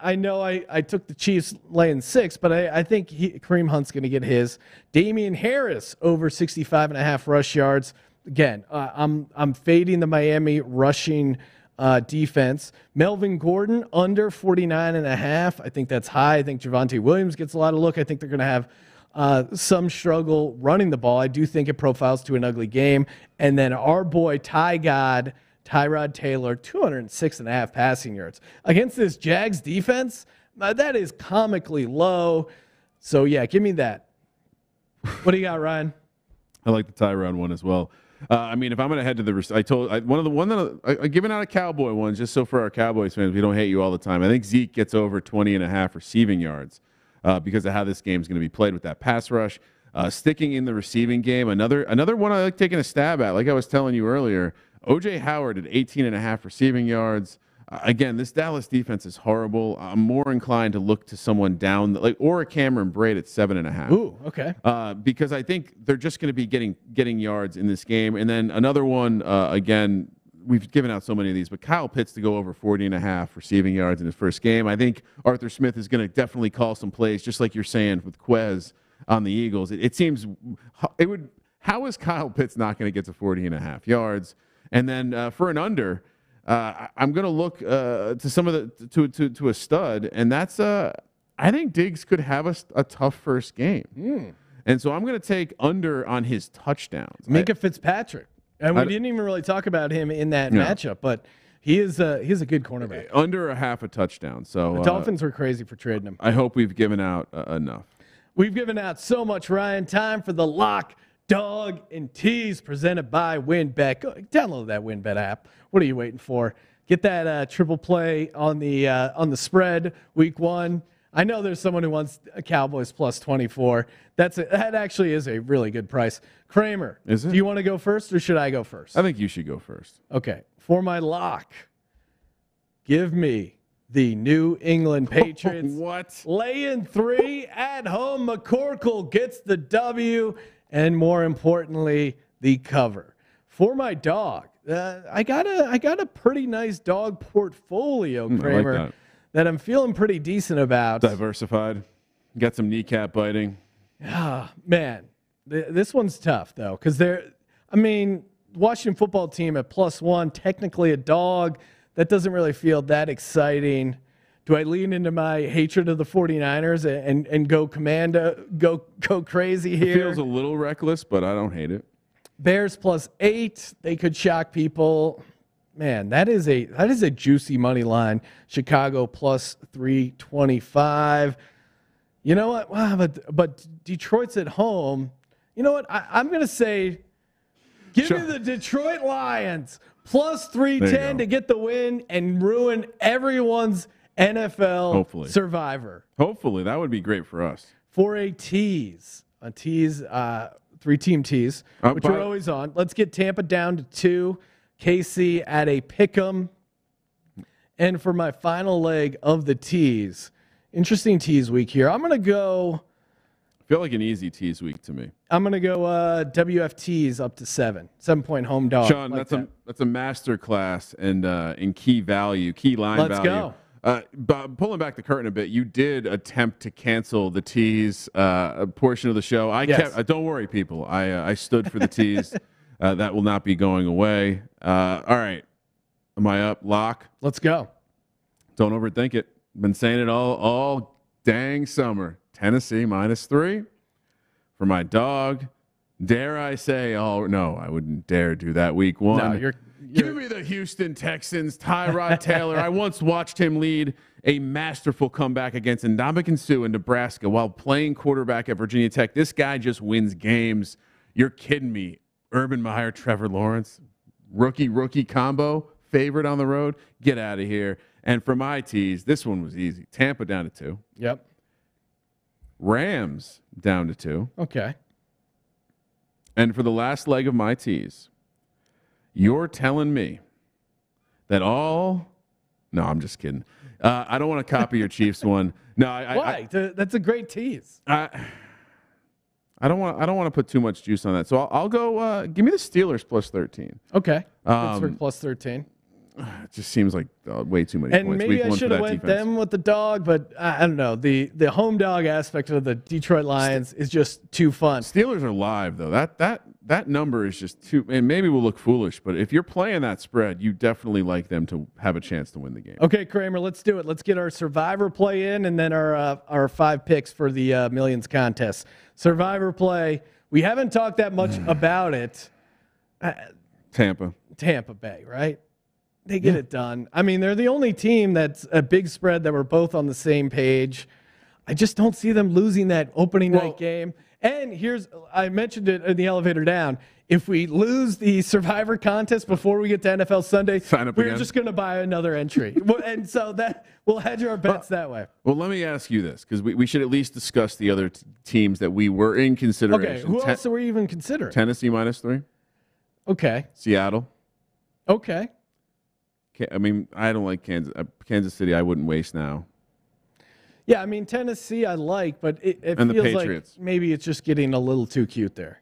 I, I know I, I took the Chiefs laying six, but I, I think he, Kareem Hunt's going to get his. Damian Harris over sixty-five and a half rush yards. Again, uh, I'm I'm fading the Miami rushing uh, defense. Melvin Gordon under forty-nine and a half. I think that's high. I think Javonte Williams gets a lot of look. I think they're going to have Uh, some struggle running the ball. I do think it profiles to an ugly game. And then our boy Ty God, Tyrod Taylor, two hundred six and a half passing yards against this Jags defense. Uh, that is comically low. So yeah, give me that. What do you got, Ryan? I like the Tyrod one as well. Uh, I mean, if I'm going to head to the, I told I, one of the one that I, I giving out a Cowboy one just so for our Cowboys fans, we don't hate you all the time. I think Zeke gets over twenty and a half receiving yards. Uh, because of how this game is going to be played with that pass rush, uh, sticking in the receiving game. Another another one I like taking a stab at. Like I was telling you earlier, O J Howard at eighteen and a half receiving yards. Uh, again, this Dallas defense is horrible. I'm more inclined to look to someone down, like or a Cameron Braid at seven and a half. Ooh, okay. Uh, because I think they're just going to be getting getting yards in this game. And then another one uh, again. We've given out so many of these, but Kyle Pitts to go over forty and a half receiving yards in his first game. I think Arthur Smith is going to definitely call some plays, just like you're saying with Quez on the Eagles. It, it seems it would. How is Kyle Pitts not going to get to forty and a half yards? And then uh, for an under, uh, I'm going to look uh, to some of the to to to a stud, and that's uh, I think Diggs could have a, a tough first game, mm. and so I'm going to take under on his touchdowns. Make it Fitzpatrick. And we didn't even really talk about him in that no. matchup, but he is a, he's a good cornerback. Under a half a touchdown. So the Dolphins uh, were crazy for trading him. I hope we've given out uh, enough. We've given out so much, Ryan. Time for the Lock, Dog, and Tease presented by WynnBET. Go, download that WynnBET app. What are you waiting for? Get that uh, triple play on the, uh, on the spread week one. I know there's someone who wants a Cowboys plus twenty-four. That's a, that actually is a really good price. Kramer, is it? Do you want to go first or should I go first? I think you should go first. Okay. For my lock, give me the New England Patriots. Oh, what? Laying three at home. McCorkle gets the W and more importantly, the cover. For my dog, uh, I got a I got a pretty nice dog portfolio, Kramer. I like that. That I'm feeling pretty decent about. Diversified. Got some kneecap biting. Ah, man. Th this one's tough, though, because they're, I mean, Washington football team at plus one, technically a dog. That doesn't really feel that exciting. Do I lean into my hatred of the forty-niners and, and, and go commando, go, go crazy here? It feels a little reckless, but I don't hate it. Bears plus eight. They could shock people. Man, that is a that is a juicy money line. Chicago plus three twenty five. You know what? Wow, but but Detroit's at home. You know what? I, I'm gonna say, give sure. me the Detroit Lions plus three ten to get the win and ruin everyone's N F L Hopefully. Survivor. Hopefully, that would be great for us. For a tease, a tease, uh, three team tease, uh, which we're always on. Let's get Tampa down to two. K C at a pick'em. And for my final leg of the tease, interesting tease week here. I'm gonna go. I feel like an easy tease week to me. I'm gonna go uh, W F Ts up to seven, seven point home dog. Sean, like that's that. a that's a master class and uh, in key value, key line Let's value. Let's go. Uh, but pulling back the curtain a bit, you did attempt to cancel the tease uh, portion of the show. I yes. kept. Uh, don't worry, people. I uh, I stood for the tease. Uh, that will not be going away. Uh, all right. Am I up? Lock. Let's go. Don't overthink it. Been saying it all, all dang summer. Tennessee minus three for my dog. Dare I say, oh, no, I wouldn't dare do that week one. No, you're, you're... Give me the Houston Texans, Tyrod Taylor. I once watched him lead a masterful comeback against Ndamukong Suh in Nebraska while playing quarterback at Virginia Tech. This guy just wins games. You're kidding me. Urban Meyer, Trevor Lawrence, rookie, rookie combo, favorite on the road, get out of here. And for my tease, this one was easy. Tampa down to two. Yep. Rams down to two. Okay. And for the last leg of my tease, you're telling me that all – no, I'm just kidding. Uh, I don't want to copy your Chiefs one. No, I, Why? I, that's a great tease. I, I don't want. I don't want to put too much juice on that. So I'll, I'll go. Uh, give me the Steelers plus thirteen. Okay. Um, Pittsburgh plus thirteen. It just seems like uh, way too many and points. And maybe Week I should have went defense. them with the dog, but I, I don't know. The the home dog aspect of the Detroit Lions Ste- is just too fun. Steelers are live though. That that that number is just too. And maybe we'll look foolish, but if you're playing that spread, you definitely like them to have a chance to win the game. Okay, Kramer, let's do it. Let's get our Survivor play in, and then our uh, our five picks for the uh, Millions contest. Survivor play. We haven't talked that much about it. Uh, Tampa. Tampa Bay, right? They get yeah. it done. I mean, they're the only team that's a big spread that we're both on the same page. I just don't see them losing that opening well, night game. And here's, I mentioned it in the elevator down. If we lose the Survivor contest before we get to N F L Sunday, sign up we're again. just going to buy another entry. And so that we'll hedge our bets well, that way. Well, let me ask you this, because we, we should at least discuss the other t- teams that we were in consideration. Okay, who Ten- else are we even considering? Tennessee minus three. Okay. Seattle. Okay. I mean, I don't like Kansas. Kansas City, I wouldn't waste now. Yeah, I mean, Tennessee I like, but it, it feels like maybe it's just getting a little too cute there.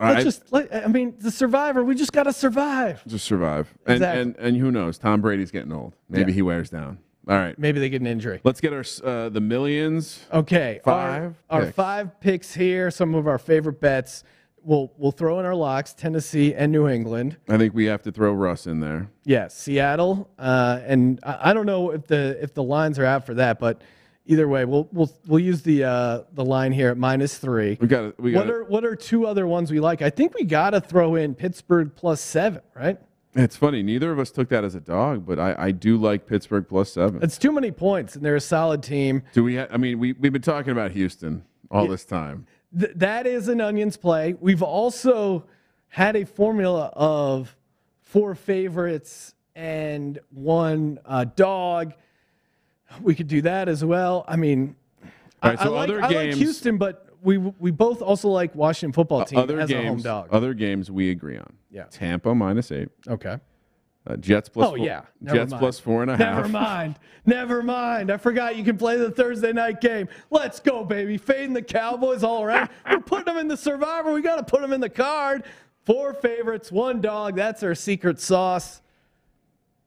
Let's I, just, let, I mean, the Survivor, we just got to survive. Just survive. And, exactly. and and who knows? Tom Brady's getting old. Maybe yeah. he wears down. All right. Maybe they get an injury. Let's get our uh, the Millions. Okay. Five Our, our five picks here, some of our favorite bets. We'll we'll throw in our locks, Tennessee and New England. I think we have to throw Russ in there. Yeah, Seattle, uh, and I, I don't know if the if the lines are out for that, but either way, we'll we'll we'll use the uh, the line here at minus three. We got we got What are what are two other ones we like? I think we got to throw in Pittsburgh plus seven, right? It's funny, neither of us took that as a dog, but I, I do like Pittsburgh plus seven. It's too many points, and they're a solid team. Do we? Ha- I mean, we we've been talking about Houston all yeah. this time. Th- that is an Onions play. We've also had a formula of four favorites and one uh, dog. We could do that as well. I mean, All right, I, so I, like, other I games, like Houston, but we we both also like Washington football team other as games, a home dog. Other games we agree on. Yeah. Tampa minus eight. Okay. Uh, Jets plus oh, four, yeah. Jets mind. plus four and a half. Never mind. Never mind. I forgot you can play the Thursday night game. Let's go, baby. Fading the Cowboys all around. We're putting them in the Survivor. We got to put them in the card. Four favorites, one dog. That's our secret sauce.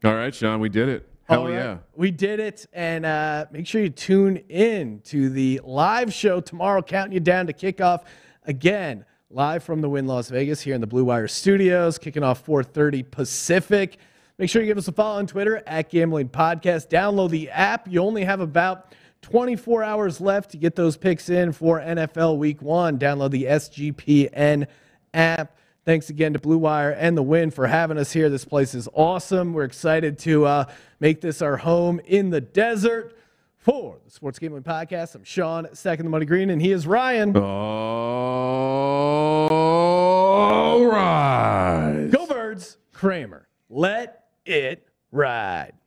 All right, Sean, we did it. Hell right. yeah. We did it. And uh, make sure you tune in to the live show tomorrow, counting you down to kickoff again. Live from the Wynn Las Vegas here in the Blue Wire Studios, kicking off four thirty Pacific. Make sure you give us a follow on Twitter, at Gambling Podcast. Download the app. You only have about twenty-four hours left to get those picks in for N F L Week one. Download the S G P N app. Thanks again to Blue Wire and the Wynn for having us here. This place is awesome. We're excited to uh, make this our home in the desert. For the Sports Gambling Podcast, I'm Sean, Stacking the Money Green, and he is Ryan. All right. Go Birds. Kramer. Let it ride.